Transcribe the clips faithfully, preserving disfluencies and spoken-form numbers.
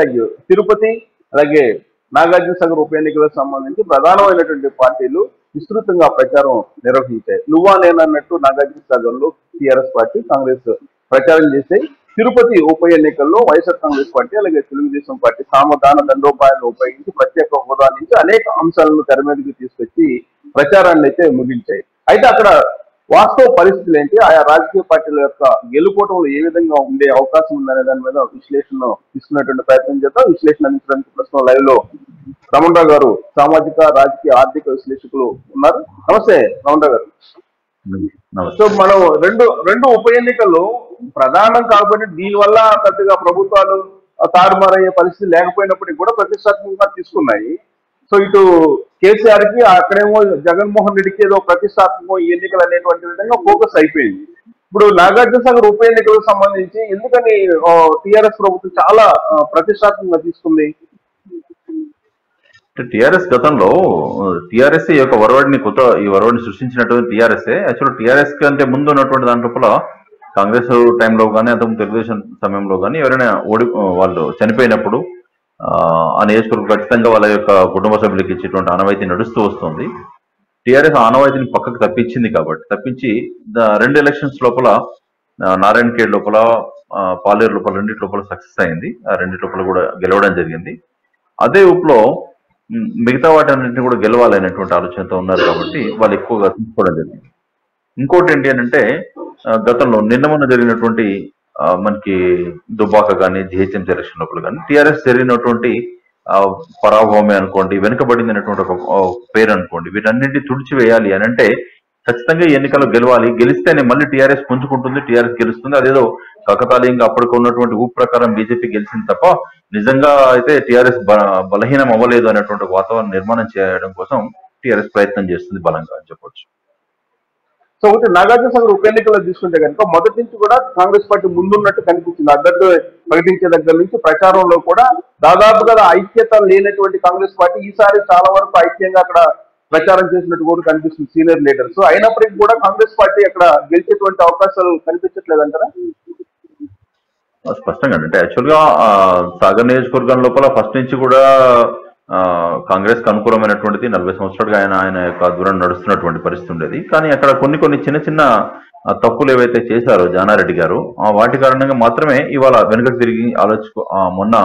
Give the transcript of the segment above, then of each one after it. Active Tirupati అలాగే నాగార్జున సాగర్ ఉప ఎన్నికలకు సంబంధించి ప్రధానమైనటువంటి పార్టీలు విస్తృతంగా ప్రచారం నిర్వహించాయి. నువ్వా నేనన్నట్టు నాగార్జున సాగర్లో టీఆర్ఎస్ పార్టీ కాంగ్రెస్ ప్రచారం చేసి తిరుపతి ఉప ఎన్నికల్లో వైఎస్ఆర్ కాంగ్రెస్ పార్టీ అలాగే తెలుగుదేశం పార్టీ సామధాన దండోపాయాలను ఉపయోగించి ప్రత్యేక హోదా నుంచి అనేక అంశాలను తెర మీదకి తీసుకొచ్చి ప్రచారాన్ని అయితే ముగించాయి. అయితే అక్కడ వాస్తవ పరిస్థితులు ఏంటి, ఆయా రాజకీయ పార్టీల యొక్క గెలుపోటములు ఏ విధంగా ఉండే అవకాశం ఉందనే దాని మీద విశ్లేషణ తీసుకున్నటువంటి ప్రయత్నం చేద్దాం. విశ్లేషణ అందించడానికి ప్రస్తుతం లైవ్ లో రమణరావు గారు సామాజిక రాజకీయ ఆర్థిక విశ్లేషకులు ఉన్నారు. నమస్తే రమణరావు గారు. సో మనం రెండు రెండు ఉప ఎన్నికల్లో ప్రధానం కాబట్టి దీనివల్ల పెద్దగా ప్రభుత్వాలు తారుమారయ్యే పరిస్థితి లేకపోయినప్పటికీ కూడా ప్రతిష్టాత్మకంగా తీసుకున్నాయి. సో ఇటు కేసీఆర్ కి అక్కడేమో జగన్మోహన్ రెడ్డికి ఏదో ప్రతిష్టాత్మకం ఈ ఎన్నికలు అనేటువంటి విధంగా ఫోకస్ అయిపోయింది. ఇప్పుడు నాగార్జున సాగర్ ఉప ఎన్నికలకు సంబంధించి ఎందుకని టీఆర్ఎస్ ప్రభుత్వం చాలా ప్రతిష్టాత్మకంగా తీసుకుంది? టిఆర్ఎస్ గతంలో టిఆర్ఎస్ ఈ యొక్క వరవడిని కొత్త ఈ వరవడిని సృష్టించినటువంటి టిఆర్ఎస్ యాక్చువల్ టిఆర్ఎస్ కంటే ముందు ఉన్నటువంటి దాని లోపల కాంగ్రెస్ టైంలో కానీ అంతకు తెలుగుదేశం సమయంలో కానీ ఎవరైనా ఓడి వాళ్ళు చనిపోయినప్పుడు ఆ నియోజకవర్గం ఖచ్చితంగా వాళ్ళ యొక్క కుటుంబ సభ్యులకు ఇచ్చేటువంటి ఆనవాయితీ నడుస్తూ వస్తుంది. టిఆర్ఎస్ ఆనవాయితీని పక్కకు తప్పించింది కాబట్టి తప్పించి రెండు ఎలక్షన్స్ లోపల నారాయణ ఖేడ్ లోపల పాలేరు లోపల రెండింటి లోపల సక్సెస్ అయింది. ఆ రెండింటి లోపల కూడా గెలవడం జరిగింది. అదే ఊపులో మిగతా వాటి అన్నింటినీ కూడా గెలవాలనేటువంటి ఆలోచనతో ఉన్నారు కాబట్టి వాళ్ళు ఎక్కువగా తీసుకోవడం జరిగింది. ఇంకోటి ఏంటి అంటే గతంలో నిన్న మొన్న జరిగినటువంటి మనకి దుబ్బాక కానీ జిహెచ్ఎంసీ ఎలక్షన్ లోపల కానీ టీఆర్ఎస్ జరిగినటువంటి పరాభవమే అనుకోండి, వెనుకబడింది అనేటువంటి ఒక పేరు అనుకోండి, వీటన్నింటి తుడిచివేయాలి అని అంటే ఖచ్చితంగా ఈ ఎన్నికల్లో గెలవాలి. గెలిస్తేనే మళ్ళీ టీఆర్ఎస్ పుంజుకుంటుంది, టీఆర్ఎస్ గెలుస్తుంది. అదేదో కకతాళీయంగా అప్పటికి ఉన్నటువంటి ఊపు ప్రకారం బీజేపీ గెలిచింది తప్ప నిజంగా అయితే టీఆర్ఎస్ బలహీనం అవ్వలేదు అనేటువంటి వాతావరణం నిర్మాణం చేయడం కోసం టీఆర్ఎస్ ప్రయత్నం చేస్తుంది బలంగా అని చెప్పొచ్చు. సో ఒకటి నాగార్జున సాగర్ ఉప ఎన్నికల్లో తీసుకుంటే కనుక మొదటి నుంచి కూడా కాంగ్రెస్ పార్టీ ముందున్నట్టు కనిపించింది. అభ్యర్థి ప్రకటించే దగ్గర నుంచి ప్రచారంలో కూడా దాదాపుగా ఐక్యత లేనటువంటి కాంగ్రెస్ పార్టీ ఈసారి చాలా వరకు ఐక్యంగా అక్కడ ప్రచారం చేసినట్టు కూడా కనిపిస్తుంది సీనియర్ లీడర్స్. అయినప్పటికీ కూడా కాంగ్రెస్ పార్టీ అక్కడ గెలిచేటువంటి అవకాశాలు కనిపించట్లేదంటారా? స్పష్టంగా అంటే యాక్చువల్ గా సాగర్ నియోజకవర్గం లోపల ఫస్ట్ నుంచి కూడా కాంగ్రెస్ కు అనుకూలమైనటువంటిది నలభై సంవత్సరాలుగా ఆయన ఆయన యొక్క దూరం నడుస్తున్నటువంటి పరిస్థితి ఉండేది. కానీ అక్కడ కొన్ని కొన్ని చిన్న చిన్న తప్పులు ఏవైతే చేశారో జానారెడ్డి గారు వాటి కారణంగా మాత్రమే ఇవాళ వెనుకకు తిరిగి ఆలోచన మొన్న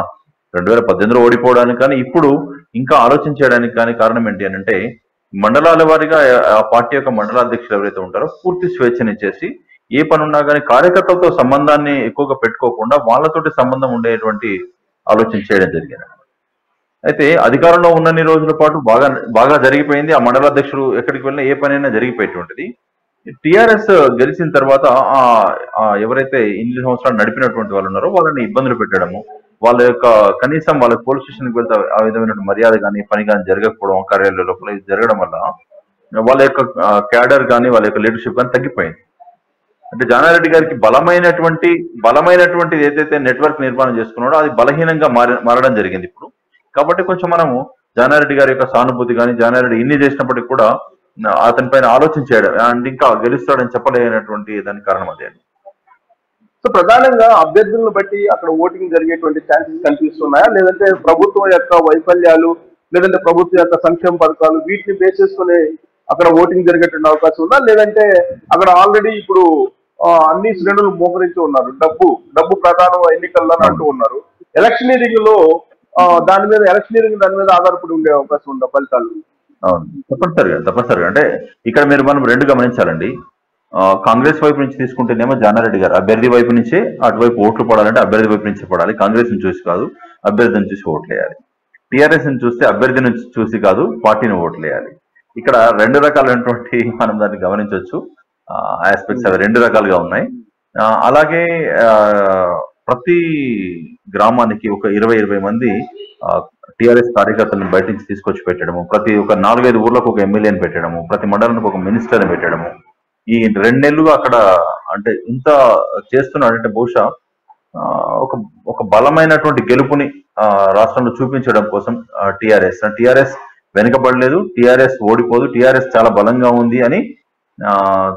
రెండు వేల పద్దెనిమిదిలో ఓడిపోవడానికి కానీ ఇప్పుడు ఇంకా ఆలోచన చేయడానికి కానీ కారణం ఏంటి అని అంటే మండలాల వారిగా ఆ పార్టీ యొక్క మండల అధ్యక్షులు ఎవరైతే ఉంటారో పూర్తి స్వేచ్ఛనిచ్చేసి ఏ పనున్నా కానీ కార్యకర్తలతో సంబంధాన్ని ఎక్కువగా పెట్టుకోకుండా వాళ్ళతోటి సంబంధం ఉండేటువంటి ఆలోచన చేయడం జరిగింది. అయితే అధికారంలో ఉన్నన్ని రోజుల పాటు బాగా బాగా జరిగిపోయింది. ఆ మండల అధ్యక్షుడు ఎక్కడికి వెళ్ళినా ఏ పనైనా జరిగిపోయేటువంటిది. టిఆర్ఎస్ గెలిచిన తర్వాత ఆ ఎవరైతే ఇన్ని సంవత్సరాలు నడిపినటువంటి వాళ్ళు ఉన్నారో వాళ్ళని ఇబ్బందులు పెట్టడము, వాళ్ళ యొక్క కనీసం వాళ్ళ పోలీస్ స్టేషన్కి వెళ్తే ఆ విధమైన మర్యాద కానీ పని కానీ జరగకపోవడం, కార్యాలయ లోపల జరగడం వల్ల వాళ్ళ యొక్క క్యాడర్ కానీ వాళ్ళ యొక్క లీడర్షిప్ కానీ తగ్గిపోయింది. అంటే జానారెడ్డి గారికి బలమైనటువంటి బలమైనటువంటి ఏదైతే నెట్వర్క్ నిర్మాణం చేసుకున్నాడో అది బలహీనంగా మారి మారడం జరిగింది ఇప్పుడు. కాబట్టి కొంచెం మనము జానారెడ్డి గారి యొక్క సానుభూతి కానీ జానారెడ్డి ఇన్ని చేసినప్పటికీ కూడా అతని పైన ఆలోచన చేయడం అండ్ ఇంకా గెలుస్తాడని చెప్పలేనటువంటి దానికి కారణం అదే. సో ప్రధానంగా అభ్యర్థులను బట్టి అక్కడ ఓటింగ్ జరిగేటువంటి ఛాన్సెస్ కనిపిస్తున్నాయా, లేదంటే ప్రభుత్వం యొక్క వైఫల్యాలు లేదంటే ప్రభుత్వం యొక్క సంక్షేమ పథకాలు వీటిని బేస్ చేసుకుని అక్కడ ఓటింగ్ జరిగేటువంటి అవకాశం ఉందా, లేదంటే అక్కడ ఆల్రెడీ ఇప్పుడు అన్ని శ్రేణులు మోహరించి ఉన్నారు, డబ్బు డబ్బు ప్రధానం ఎన్నికల్లో అంటూ ఉన్నారు, ఎలక్షనీరింగ్ లో దాని మీద ఎలక్షనీరింగ్ దాని మీద ఆధారపడి ఉండే అవకాశం ఉందా ఫలితాలు? తప్పనిసరిగా తప్పనిసరిగా అంటే ఇక్కడ మీరు మనం రెండు గమనించాలండి. కాంగ్రెస్ వైపు నుంచి తీసుకుంటేనేమో జానారెడ్డి గారు అభ్యర్థి వైపు నుంచే, అటువైపు ఓట్లు పడాలంటే అభ్యర్థి వైపు నుంచే పడాలి, కాంగ్రెస్ నుంచి చూసి కాదు అభ్యర్థిని చూసి ఓట్లు వేయాలి. టీఆర్ఎస్ ని చూస్తే అభ్యర్థి నుంచి చూసి కాదు పార్టీని ఓట్లు వేయాలి. ఇక్కడ రెండు రకాలైనటువంటి మనం దాన్ని గమనించవచ్చు, ఆస్పెక్ట్స్ అవి రెండు రకాలుగా ఉన్నాయి. అలాగే ప్రతి గ్రామానికి ఒక ఇరవై ఇరవై మంది టిఆర్ఎస్ కార్యకర్తలను బయట నుంచి తీసుకొచ్చి పెట్టడము, ప్రతి ఒక నాలుగైదు ఊర్లకు ఒక ఎమ్మెల్యేని పెట్టడము, ప్రతి మండలానికి ఒక మినిస్టర్ని పెట్టడము, ఈ రెండు నెలలుగా అక్కడ అంటే ఇంత చేస్తున్నాడంటే బహుశా ఒక ఒక బలమైనటువంటి గెలుపుని రాష్ట్రంలో చూపించడం కోసం టిఆర్ఎస్ టిఆర్ఎస్ వెనుకబడలేదు, టిఆర్ఎస్ ఓడిపోదు, టిఆర్ఎస్ చాలా బలంగా ఉంది అని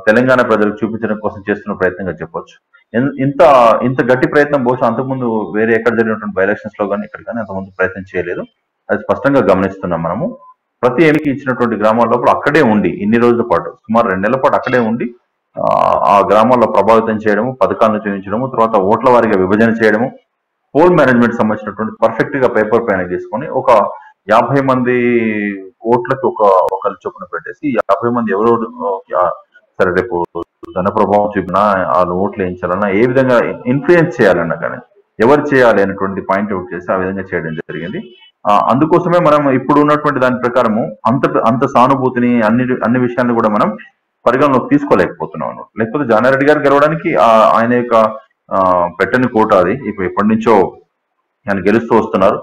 తెలంగాణ ప్రజలకు చూపించడం కోసం చేస్తున్న ప్రయత్నంగా చెప్పొచ్చు. ఇంత ఇంత గట్టి ప్రయత్నం బహుశా అంతకుముందు వేరే ఎక్కడ జరిగినటువంటి బై ఎలక్షన్స్ లో కానీ ఇక్కడ కానీ అంతకుముందు ప్రయత్నం చేయలేదు. అది స్పష్టంగా గమనిస్తున్నాం మనము. ప్రతి ఎన్నిక ఇచ్చినటువంటి గ్రామాల్లో అక్కడే ఉండి ఇన్ని రోజుల పాటు సుమారు రెండు నెలల పాటు అక్కడే ఉండి ఆ గ్రామాల్లో ప్రభావితం చేయడము, పథకాలను చేయించడము, తర్వాత ఓట్ల వారిగా విభజన చేయడము, పోల్ మేనేజ్మెంట్ సంబంధించినటువంటి పర్ఫెక్ట్ గా పేపర్ పైన తీసుకొని ఒక యాభై మంది ఓట్లకి ఒక ఒకళ్ళు చొప్పున పెట్టేసి యాభై మంది ఎవరెవరు సరే రేపు ధన ప్రభావం చూపినా వాళ్ళు ఓట్లు వేయించాలన్నా ఏ విధంగా ఇన్ఫ్లుయెన్స్ చేయాలన్నా కానీ ఎవరు చేయాలి అనేటువంటి పాయింట్ అవుట్ చేసి ఆ విధంగా చేయడం జరిగింది. అందుకోసమే మనం ఇప్పుడు ఉన్నటువంటి దాని ప్రకారము అంత అంత సానుభూతిని అన్ని అన్ని విషయాన్ని కూడా మనం పరిగణలోకి తీసుకోలేకపోతున్నాం అన్నమాట. లేకపోతే జానారెడ్డి గారు గెలవడానికి ఆయన యొక్క పెట్టని కోట అది. ఇప్పుడు ఎప్పటి నుంచో ఆయన గెలుస్తూ వస్తున్నారు.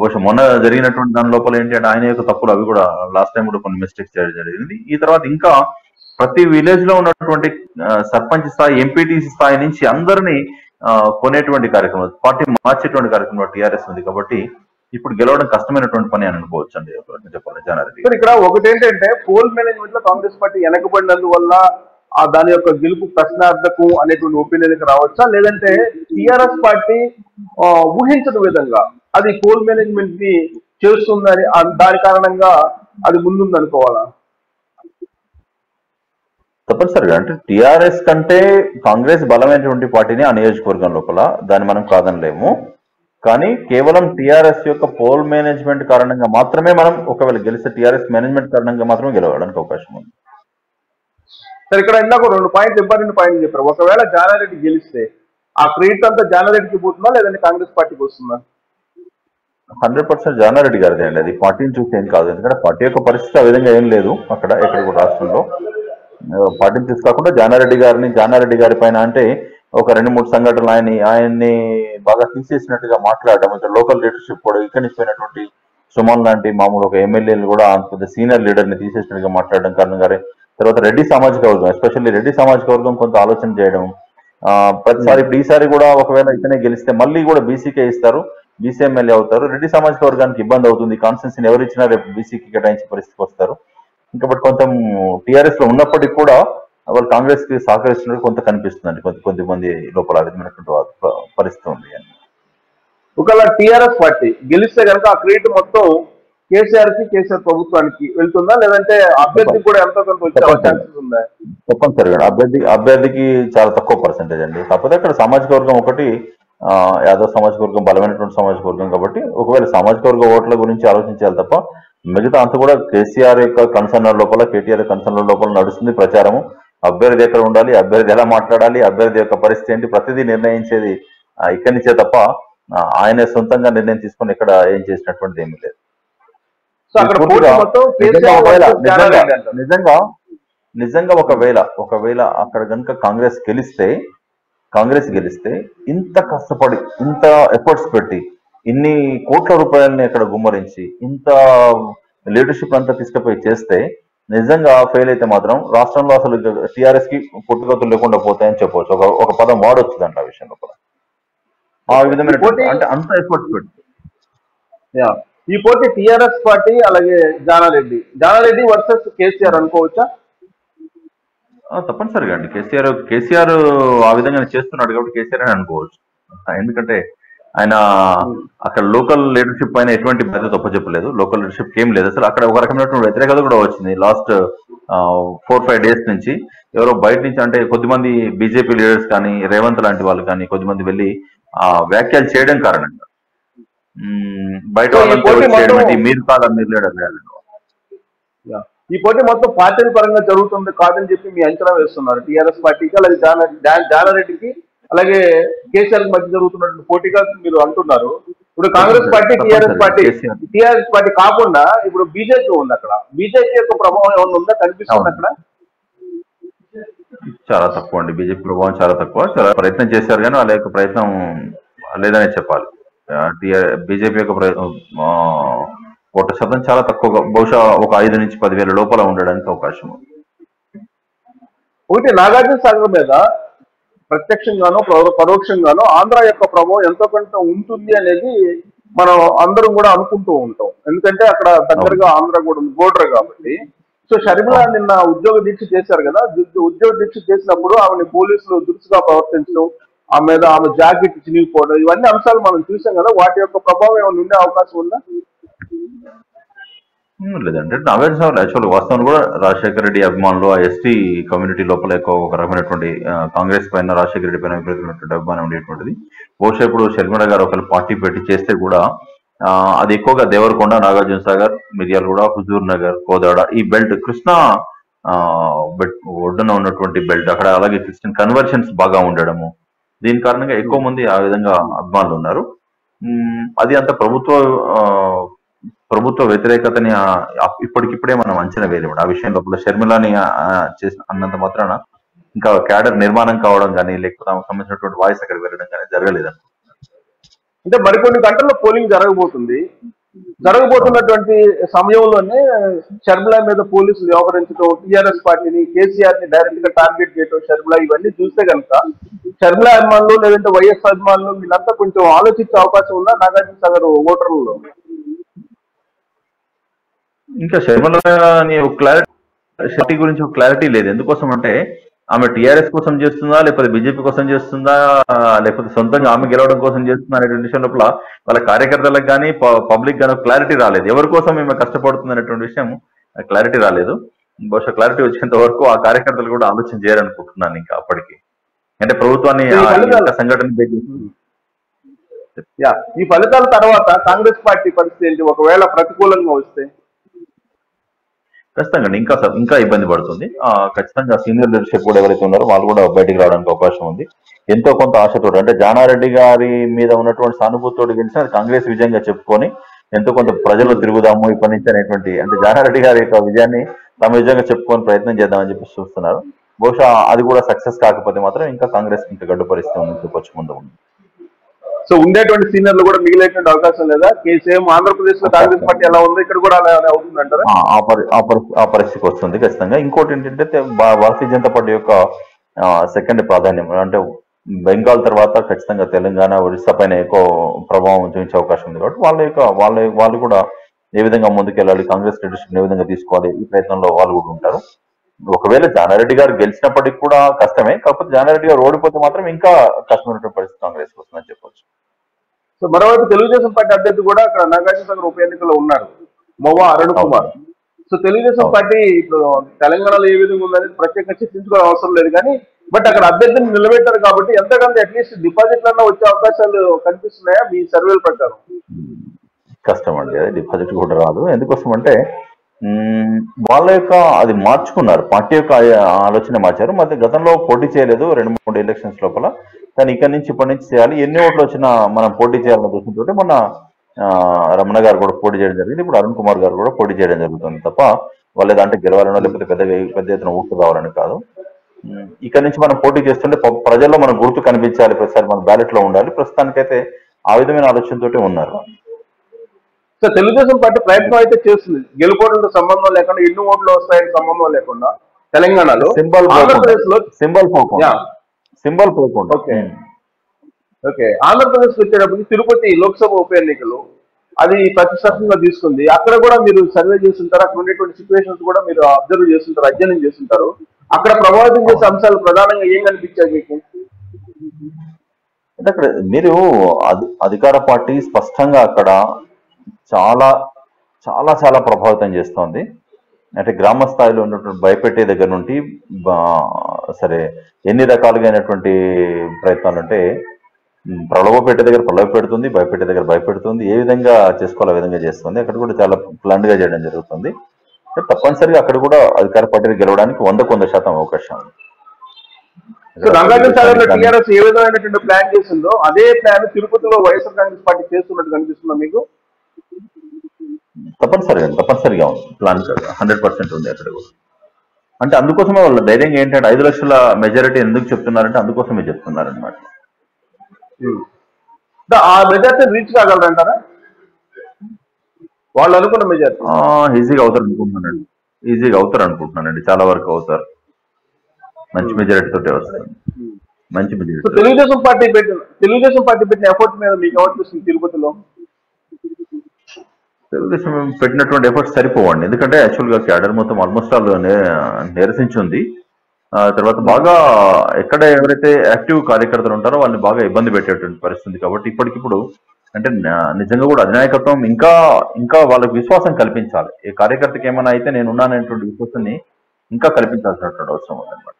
బహుశా మొన్న జరిగినటువంటి దాని లోపల ఏంటంటే ఆయన యొక్క తప్పులు అవి కూడా లాస్ట్ టైం కూడా కొన్ని మిస్టేక్స్ చేయడం జరిగింది. ఈ తర్వాత ఇంకా ప్రతి విలేజ్ లో ఉన్నటువంటి సర్పంచ్ స్థాయి, ఎంపీటీసీ స్థాయి నుంచి అందరినీ కొనేటువంటి కార్యక్రమం, పార్టీ మార్చేటువంటి కార్యక్రమంలో టీఆర్ఎస్ ఉంది. కాబట్టి ఇప్పుడు గెలవడం కష్టమైనటువంటి పని అని అనుకోవచ్చు అండి చెప్పాలి జానారెడ్డి. ఇక్కడ ఒకటి ఏంటంటే పోల్ మేనేజ్మెంట్ లో కాంగ్రెస్ పార్టీ వెనకబడినందువల్ల దాని యొక్క గెలుపు ప్రశ్నార్థకం అనేటువంటి ఒపీనియన్ రావచ్చా, లేదంటే టీఆర్ఎస్ పార్టీ ఊహించని విధంగా అది పోల్ మేనేజ్మెంట్ ని చేస్తుందని దాని కారణంగా అది ముందుంది అనుకోవాలా? తప్పనిసరిగా అంటే టీఆర్ఎస్ కంటే కాంగ్రెస్ బలమైనటువంటి పార్టీని ఆ నియోజకవర్గం లోపల దాన్ని మనం కాదనలేము. కానీ కేవలం టీఆర్ఎస్ యొక్క పోల్ మేనేజ్మెంట్ కారణంగా మాత్రమే మనం ఒకవేళ గెలిస్తే టీఆర్ఎస్ మేనేజ్మెంట్ కారణంగా మాత్రమే గెలవడానికి అవకాశం ఉంది. సరే, ఇక్కడ ఇందాక రెండు పాయింట్లు ఇంపార్టెంట్ పాయింట్లు చెప్పారు. ఒకవేళ జానారెడ్డి గెలిస్తే ఆ క్రెడిట్ అంతా జానారెడ్డికి పోతుందా లేదంటే కాంగ్రెస్ పార్టీకి వస్తుందా? హండ్రెడ్ పర్సెంట్ జానారెడ్డి గారిదే అండి. అది పార్టీని చూస్తే ఏం కాదు, ఎందుకంటే పార్టీ యొక్క పరిస్థితి ఆ విధంగా ఏం లేదు అక్కడ ఎక్కడ కూడా రాష్ట్రంలో. పార్టీని తీసుకోకుండా జానారెడ్డి గారిని జానారెడ్డి గారి పైన అంటే ఒక రెండు మూడు సంఘటనలు ఆయన ఆయన్ని బాగా తీసేసినట్టుగా మాట్లాడడం, ఇక్కడ లోకల్ లీడర్షిప్ కూడా ఇక్కడిపోయినటువంటి సుమన్ లాంటి మామూలు ఒక ఎమ్మెల్యేలు కూడా అంత పెద్ద సీనియర్ లీడర్ని తీసేసినట్టుగా మాట్లాడడం కారణం గారి. తర్వాత రెడ్డి సామాజిక వర్గం, ఎస్పెషల్లీ రెడ్డి సామాజిక వర్గం కొంత ఆలోచన చేయడం. ఆ ప్రతిసారి ఇప్పుడు ఈసారి కూడా ఒకవేళ ఇతనే గెలిస్తే మళ్ళీ కూడా బీసీకే ఇస్తారు, బీసీ ఎమ్మెల్యే అవుతారు, రెడ్డి సామాజిక వర్గానికి ఇబ్బంది అవుతుంది, కాన్స్టెన్సీని ఎవరిచ్చినా రేపు బీసీకి కేటాయించే పరిస్థితికి వస్తారు. ఇంకా బట్ కొంత టీఆర్ఎస్ లో ఉన్నప్పటికీ కూడా వాళ్ళు కాంగ్రెస్ కి సహకరిస్తున్నట్టు కొంత కనిపిస్తుందండి. కొంత కొద్దిమంది లోపల విధమైనటువంటి పరిస్థితి ఉంది. ఒకవేళ టీఆర్ఎస్ పార్టీ గెలిస్తే కనుక ఆ క్రెడిట్ మొత్తం కేసీఆర్ కి, కేసీఆర్ ప్రభుత్వానికి వెళ్తుందా లేదంటే అభ్యర్థి కూడా ఎంతో కొంత వచ్చే అవకాశం ఉందా? తప్పనిసరిగా అభ్యర్థి అభ్యర్థికి చాలా తక్కువ పర్సెంటేజ్ అండి. కాకపోతే అక్కడ సామాజిక వర్గం ఒకటి యాదవ్ సామాజిక వర్గం బలమైనటువంటి సామాజిక వర్గం కాబట్టి ఒకవేళ సామాజిక వర్గ ఓట్ల గురించి ఆలోచించాలి తప్ప మిగతా అంతా కూడా కేసీఆర్ యొక్క కన్సర్న్ లోపల, కేటీఆర్ కన్సర్న్ లోపల నడుస్తుంది ప్రచారము. అభ్యర్థి ఎక్కడ ఉండాలి, అభ్యర్థి ఎలా మాట్లాడాలి, అభ్యర్థి యొక్క పరిస్థితి ఏంటి, ప్రతిదీ నిర్ణయించేది ఇక్కడి నుంచే తప్ప ఆయన సొంతంగా నిర్ణయం తీసుకొని ఇక్కడ ఏం చేసినటువంటిది ఏమీ లేదు. నిజంగా నిజంగా ఒకవేళ ఒకవేళ అక్కడ కనుక కాంగ్రెస్ గెలిస్తే కాంగ్రెస్ గెలిస్తే ఇంత కష్టపడి, ఇంత ఎఫర్ట్స్ పెట్టి, ఇన్ని కోట్ల రూపాయలని అక్కడ గుమ్మరించి, ఇంత లీడర్షిప్ అంతా తీసుకుపోయి చేస్తే నిజంగా ఫెయిల్ అయితే మాత్రం రాష్ట్రంలో అసలు టీఆర్ఎస్ కి పుట్టుకతులు లేకుండా పోతాయని చెప్పవచ్చు. ఒక ఒక పదం వాడొచ్చు దాంట్లో ఆ విషయంలో కూడా. ఆ విధమైన అంటే అంత ఎఫర్ట్స్ పెట్టి ఈ పోటీ టీఆర్ఎస్ పార్టీ అలాగే జానారెడ్డి జానారెడ్డి వర్సెస్ కేసీఆర్ అనుకోవచ్చా? తప్పనిసరిగా అండి. కేసీఆర్ కేసీఆర్ ఆ విధంగా చేస్తున్నాడు కాబట్టి కేసీఆర్ అని అనుకోవచ్చు. ఎందుకంటే ఆయన అక్కడ లోకల్ లీడర్షిప్ పైన ఎటువంటి పెద్ద తప్పు చెప్పలేదు, లోకల్ లీడర్షిప్ ఏం లేదు అసలు. అక్కడ ఒక రకమైనటువంటి వ్యతిరేకత కూడా వచ్చింది లాస్ట్ ఫోర్ ఫైవ్ డేస్ నుంచి. ఎవరో బయట నుంచి అంటే కొద్దిమంది బీజేపీ లీడర్స్ కానీ, రేవంత్ లాంటి వాళ్ళు కానీ కొద్దిమంది వెళ్ళి ఆ వ్యాఖ్యలు చేయడం కారణంగా బయట మీరు కాదా మీరు లేడాలి. ఈ పోటీ మొత్తం పార్టీల పరంగా జరుగుతుంది కాదని చెప్పి మీ అంచనా వేస్తున్నారు టీఆర్ఎస్ పార్టీకి అలాగే జానారెడ్డికి అలాగే కేసీఆర్ మధ్య జరుగుతున్నటువంటి పోటీగా మీరు అంటున్నారు. ఇప్పుడు Congress party TRS party TRS party కాకుండా ఇప్పుడు బీజేపీ ఉంది. అక్కడ బీజేపీ యొక్క ప్రభావం ఏమన్నా ఉందా, కనిపిస్తుంది అక్కడ? చాలా తక్కువ అండి. బీజేపీ ప్రభావం చాలా తక్కువ. చాలా ప్రయత్నం చేశారు కానీ వాళ్ళ యొక్క ప్రయత్నం లేదనే చెప్పాలి. బీజేపీ యొక్క ఓటు శాతం చాలా తక్కువ, బహుశా ఒక ఐదు నుంచి పదివేల లోపల ఉండడానికి అవకాశం ఉంది. ఒకటి నాగార్జున సాగర్ మీద ప్రత్యక్షంగానో పరోక్షంగానో ఆంధ్ర యొక్క ప్రభావం ఎంతో కొంత ఉంటుంది అనేది మనం అందరం కూడా అనుకుంటూ ఉంటాం. ఎందుకంటే అక్కడ దగ్గరగా ఆంధ్ర కూడా బోర్డర్ కాబట్టి. సో షర్మిల నిన్న ఉద్యోగ దీక్ష చేశారు కదా, ఉద్యోగ దీక్ష చేసినప్పుడు ఆమెను పోలీసులు దురుసుగా ప్రవర్తించడం, ఆ మీద ఆమె జాకెట్ చినిగిపోవడం, ఇవన్నీ అంశాలు మనం చూసాం కదా. వాటి యొక్క ప్రభావం ఏమైనా ఉండే అవకాశం ఉందా? లేదంటే అవేర్నెస్ యాక్చువల్ వాస్తవం కూడా రాజశేఖర రెడ్డి అభిమానులు ఆ ఎస్టీ కమ్యూనిటీ లోపల ఎక్కువ ఒక రకమైనటువంటి కాంగ్రెస్ పైన రాజశేఖర రెడ్డి పైన విపరీతమైనటువంటి అభిమానం ఉండేటువంటిది. బహుశా ఇప్పుడు షర్మిల గారు ఒకవేళ పార్టీ పెట్టి చేస్తే కూడా అది ఎక్కువగా దేవరకొండ, నాగార్జున సాగర్, మిర్యాలగూడ, హుజూర్ నగర్, కోదాడ ఈ బెల్ట్ కృష్ణా బెట్ ఒడ్డున ఉన్నటువంటి బెల్ట్ అక్కడ, అలాగే క్రిస్టియన్ కన్వర్షన్స్ బాగా ఉండడము, దీని కారణంగా ఎక్కువ మంది ఆ విధంగా అభిమానులు ఉన్నారు. అది అంత ప్రభుత్వ ప్రభుత్వ వ్యతిరేకతని ఇప్పటికిప్పుడే మనం అంచనా వేయలేము. ఆ విషయం లోపల షర్మిలని చేసిన అన్నంత మాత్రాన ఇంకా క్యాడర్ నిర్మాణం కావడం కానీ లేకపోతే ఆమెకు సంబంధించినటువంటి వాయిస్ అక్కడ వెళ్ళడం కానీ జరగలేదండి. అంటే మరికొన్ని గంటల్లో పోలింగ్ జరగబోతుంది. జరగబోతున్నటువంటి సమయంలోనే షర్మిల మీద పోలీసులు వ్యవహరించడం, టీఆర్ఎస్ పార్టీని, కేసీఆర్ ని డైరెక్ట్ గా టార్గెట్ చేయడం, షర్మిల ఇవన్నీ చూస్తే కనుక షర్మిల అభిమానులు లేదంటే వైఎస్ అభిమానులు వీళ్ళంతా కొంచెం ఆలోచించే అవకాశం ఉందా నాగార్జున సాగర్ ఓటర్లలో? ఇంకా షర్మిల క్లారిటీ గురించి క్లారిటీ లేదు. ఎందుకోసం అంటే ఆమె టీఆర్ఎస్ కోసం చేస్తుందా లేకపోతే బీజేపీ కోసం చేస్తుందా లేకపోతే సొంతంగా ఆమె గెలవడం కోసం చేస్తుందా అనేటువంటి విషయం లోపల వాళ్ళ కార్యకర్తలకు కానీ పబ్లిక్ గానీ క్లారిటీ రాలేదు. ఎవరి కోసం ఈమె కష్టపడుతుంది అనేటువంటి విషయం క్లారిటీ రాలేదు. బహుశా క్లారిటీ వచ్చేంత వరకు ఆ కార్యకర్తలు కూడా ఆలోచన చేయాలనుకుంటున్నాను. ఇంకా అప్పటికి అంటే ప్రభుత్వాన్ని సంఘటన ఈ ఫలితాల తర్వాత కాంగ్రెస్ పార్టీ పరిస్థితి ఏంటి ఒకవేళ ప్రతికూలంగా వస్తే? ఖచ్చితంగా ఇంకా ఇంకా ఇబ్బంది పడుతుంది. ఖచ్చితంగా సీనియర్ లీడర్షిప్ కూడా ఎవరైతే ఉన్నారో వాళ్ళు కూడా బయటికి రావడానికి అవకాశం ఉంది. ఎంతో కొంత ఆశతో అంటే జానారెడ్డి గారి మీద ఉన్నటువంటి సానుభూతితో గెలిచిన కాంగ్రెస్ విజయంగా చెప్పుకొని ఎంతో కొంత ప్రజలు తిరుగుదాము ఇప్పటి నుంచి అనేటువంటి అంటే జానారెడ్డి గారి యొక్క విజయాన్ని తమ విజయంగా చెప్పుకొని ప్రయత్నం చేద్దామని చెప్పి చూస్తున్నారు. బహుశా అది కూడా సక్సెస్ కాకపోతే మాత్రం ఇంకా కాంగ్రెస్ ఇంకా గడ్డు పరిస్థితి ఉంది చెప్పొచ్చు ముందు. సో ఉండేటువంటి సీనియర్లు కూడా మిగిలేటువంటి అవకాశం లేదా? కేసీఆర్ ఆంధ్రప్రదేశ్ లో కాంగ్రెస్ పార్టీ ఎలా ఉందో ఇక్కడ కూడా అవుతుందంటారా? ఆ పరిస్థితి వస్తుంది ఖచ్చితంగా. ఇంకోటి ఏంటంటే భారతీయ జనతా పార్టీ యొక్క సెకండ్ ప్రాధాన్యం అంటే బెంగాల్ తర్వాత ఖచ్చితంగా తెలంగాణ, ఒరిస్సా పైన ఎక్కువ ప్రభావం చూపించే అవకాశం ఉంది. కాబట్టి వాళ్ళ యొక్క వాళ్ళ వాళ్ళు కూడా ఏ విధంగా ముందుకెళ్ళాలి, కాంగ్రెస్ లీడర్షిప్ ఏ విధంగా తీసుకోవాలి ఈ ప్రయత్నంలో వాళ్ళు కూడా ఉంటారు. ఒకవేళ జానారెడ్డి గారు గెలిచినప్పటికి కూడా కష్టమే. కాకపోతే జానారెడ్డి గారు ఓడిపోతే మాత్రం ఇంకా కష్టమైనటువంటి పరిస్థితి కాంగ్రెస్ వస్తుందని చెప్పొచ్చు. సో మరోవైపు తెలుగుదేశం పార్టీ అభ్యర్థి కూడా అక్కడ నాగార్జున సాగర్ ఉప ఎన్నికలో ఉన్నారు, మోవా అరుణ్ కుమార్. సో తెలుగుదేశం పార్టీ ఇప్పుడు తెలంగాణలో ఏ విధంగా ఉందనేది ప్రత్యేకంగా చర్చించుకోవడం అవసరం లేదు కానీ బట్ అక్కడ అభ్యర్థిని నిలబెట్టారు కాబట్టి ఎంతకంటే అట్లీస్ట్ డిపాజిట్లన్నా వచ్చే అవకాశాలు కనిపిస్తున్నాయా మీ సర్వేల ప్రకారం? కష్టం అండి, అది డిపాజిట్ కూడా రాదు. ఎందుకోసం అంటే వాళ్ళ యొక్క అది మార్చుకున్నారు, పార్టీ యొక్క ఆలోచన మార్చారు. మరి గతంలో పోటీ చేయలేదు రెండు మూడు ఎలక్షన్స్ లోపల, కానీ ఇక్కడ నుంచి ఇప్పటి నుంచి చేయాలి, ఎన్ని ఓట్లు వచ్చినా మనం పోటీ చేయాలని చూసినటువంటి మొన్న రమణ గారు కూడా పోటీ చేయడం జరిగింది, ఇప్పుడు అరుణ్ కుమార్ గారు కూడా పోటీ చేయడం జరుగుతుంది తప్ప వాళ్ళు ఏదంటే గెలవాలనో లేకపోతే పెద్ద పెద్ద ఎత్తున ఓట్లు రావాలని కాదు. ఇక్కడ నుంచి మనం పోటీ చేస్తుంటే ప్రజల్లో మనం గుర్తు కనిపించాలి, ప్రతిసారి మన బ్యాలెట్ లో ఉండాలి. ప్రస్తుతానికైతే ఆ విధమైన ఆలోచనతోటే ఉన్నారు. సో తెలుగుదేశం పార్టీ ప్రయత్నం అయితే చేస్తుంది గెలుపోవడంతో సంబంధం లేకుండా, ఎన్ని ఓట్లు వస్తాయని సంబంధం లేకుండా తెలంగాణలో symbol symbol symbol okay okay Andhra Pradesh వచ్చేటప్పటికి తిరుపతి లోక్సభ ఉప ఎన్నికలు అది ప్రతిష్టాత్మకంగా తీసుకుంది. అక్కడ కూడా మీరు సర్వే చేస్తుంటారు, అక్కడ ఉండేటువంటి సిచ్యువేషన్స్ కూడా మీరు అబ్జర్వ్ చేస్తుంటారు, అధ్యయనం చేస్తుంటారు. అక్కడ ప్రభావితం చేసే అంశాలు ప్రధానంగా ఏం కనిపించాయి మీకు? అంటే అక్కడ మీరు అధికార పార్టీ స్పష్టంగా అక్కడ చాలా చాలా చాలా ప్రభావితం చేస్తోంది. అంటే గ్రామ స్థాయిలో ఉన్నటువంటి భయపెట్టే దగ్గర నుండి సరే ఎన్ని రకాలుగా అయినటువంటి ప్రయత్నాలు అంటే ప్రలోభ పెట్టే దగ్గర ప్రలోభ పెడుతుంది, భయపెట్టే దగ్గర భయపెడుతుంది, ఏ విధంగా చేసుకోవాలి ఆ విధంగా చేస్తుంది. అక్కడ కూడా చాలా ప్లాన్డ్ గా చేయడం జరుగుతుంది. తప్పనిసరిగా అక్కడ కూడా అధికార పార్టీని గెలవడానికి వంద కొంత శాతం అవకాశం. రంగారెడ్డి సాగర్ లో టీఆర్ఎస్ ఏ విధమైనటువంటి ప్లాన్ చేసిందో అదే ప్లాన్ తిరుపతిలో వైఎస్ఆర్ కాంగ్రెస్ పార్టీ చేస్తున్నట్టు కనిపిస్తుందా మీకు? తప్పనిసరిగా తప్పనిసరిగా ఉంది ప్లాన్, హండ్రెడ్ పర్సెంట్ ఉంది అక్కడ కూడా. అంటే అందుకోసమే వాళ్ళ ధైర్యం ఏంటంటే ఐదు లక్షల మెజారిటీ ఎందుకు చెప్తున్నారంటే అందుకోసమే చెప్తున్నారు అనమాట. ఆ మెజారిటీ రీచ్ కాగలరంటారా వాళ్ళు అనుకున్న మెజారిటీ? ఈజీగా అవుతారు అనుకుంటున్నానండి, ఈజీగా అవుతారు అనుకుంటున్నానండి చాలా వరకు అవుతారు, మంచి మెజారిటీ తోటే వస్తారు. మంచి మెజారిటీ తెలుగుదేశం పార్టీ పెట్టిన తెలుగుదేశం పార్టీ పెట్టిన ఎఫర్ట్ మీద మీకు ఏమనిపిస్తుంది తిరుపతిలో? తెలుగుదేశం ఎఫర్ట్స్ సరిపోవండి. ఎందుకంటే యాక్చువల్గా క్యాడర్ మొత్తం ఆల్మోస్ట్ ఆల్ నిరసించింది. తర్వాత బాగా ఎక్కడ ఎవరైతే యాక్టివ్ కార్యకర్తలు ఉంటారో వాళ్ళని బాగా ఇబ్బంది పెట్టేటువంటి పరిస్థితి. కాబట్టి ఇప్పటికిప్పుడు అంటే నిజంగా కూడా అధినాయకత్వం ఇంకా ఇంకా వాళ్ళకి విశ్వాసం కల్పించాలి. ఈ కార్యకర్తకి ఏమైనా అయితే నేను ఉన్నాననేటువంటి విశ్వాసాన్ని ఇంకా కల్పించాల్సినటువంటి అవసరం ఉందన్నమాట.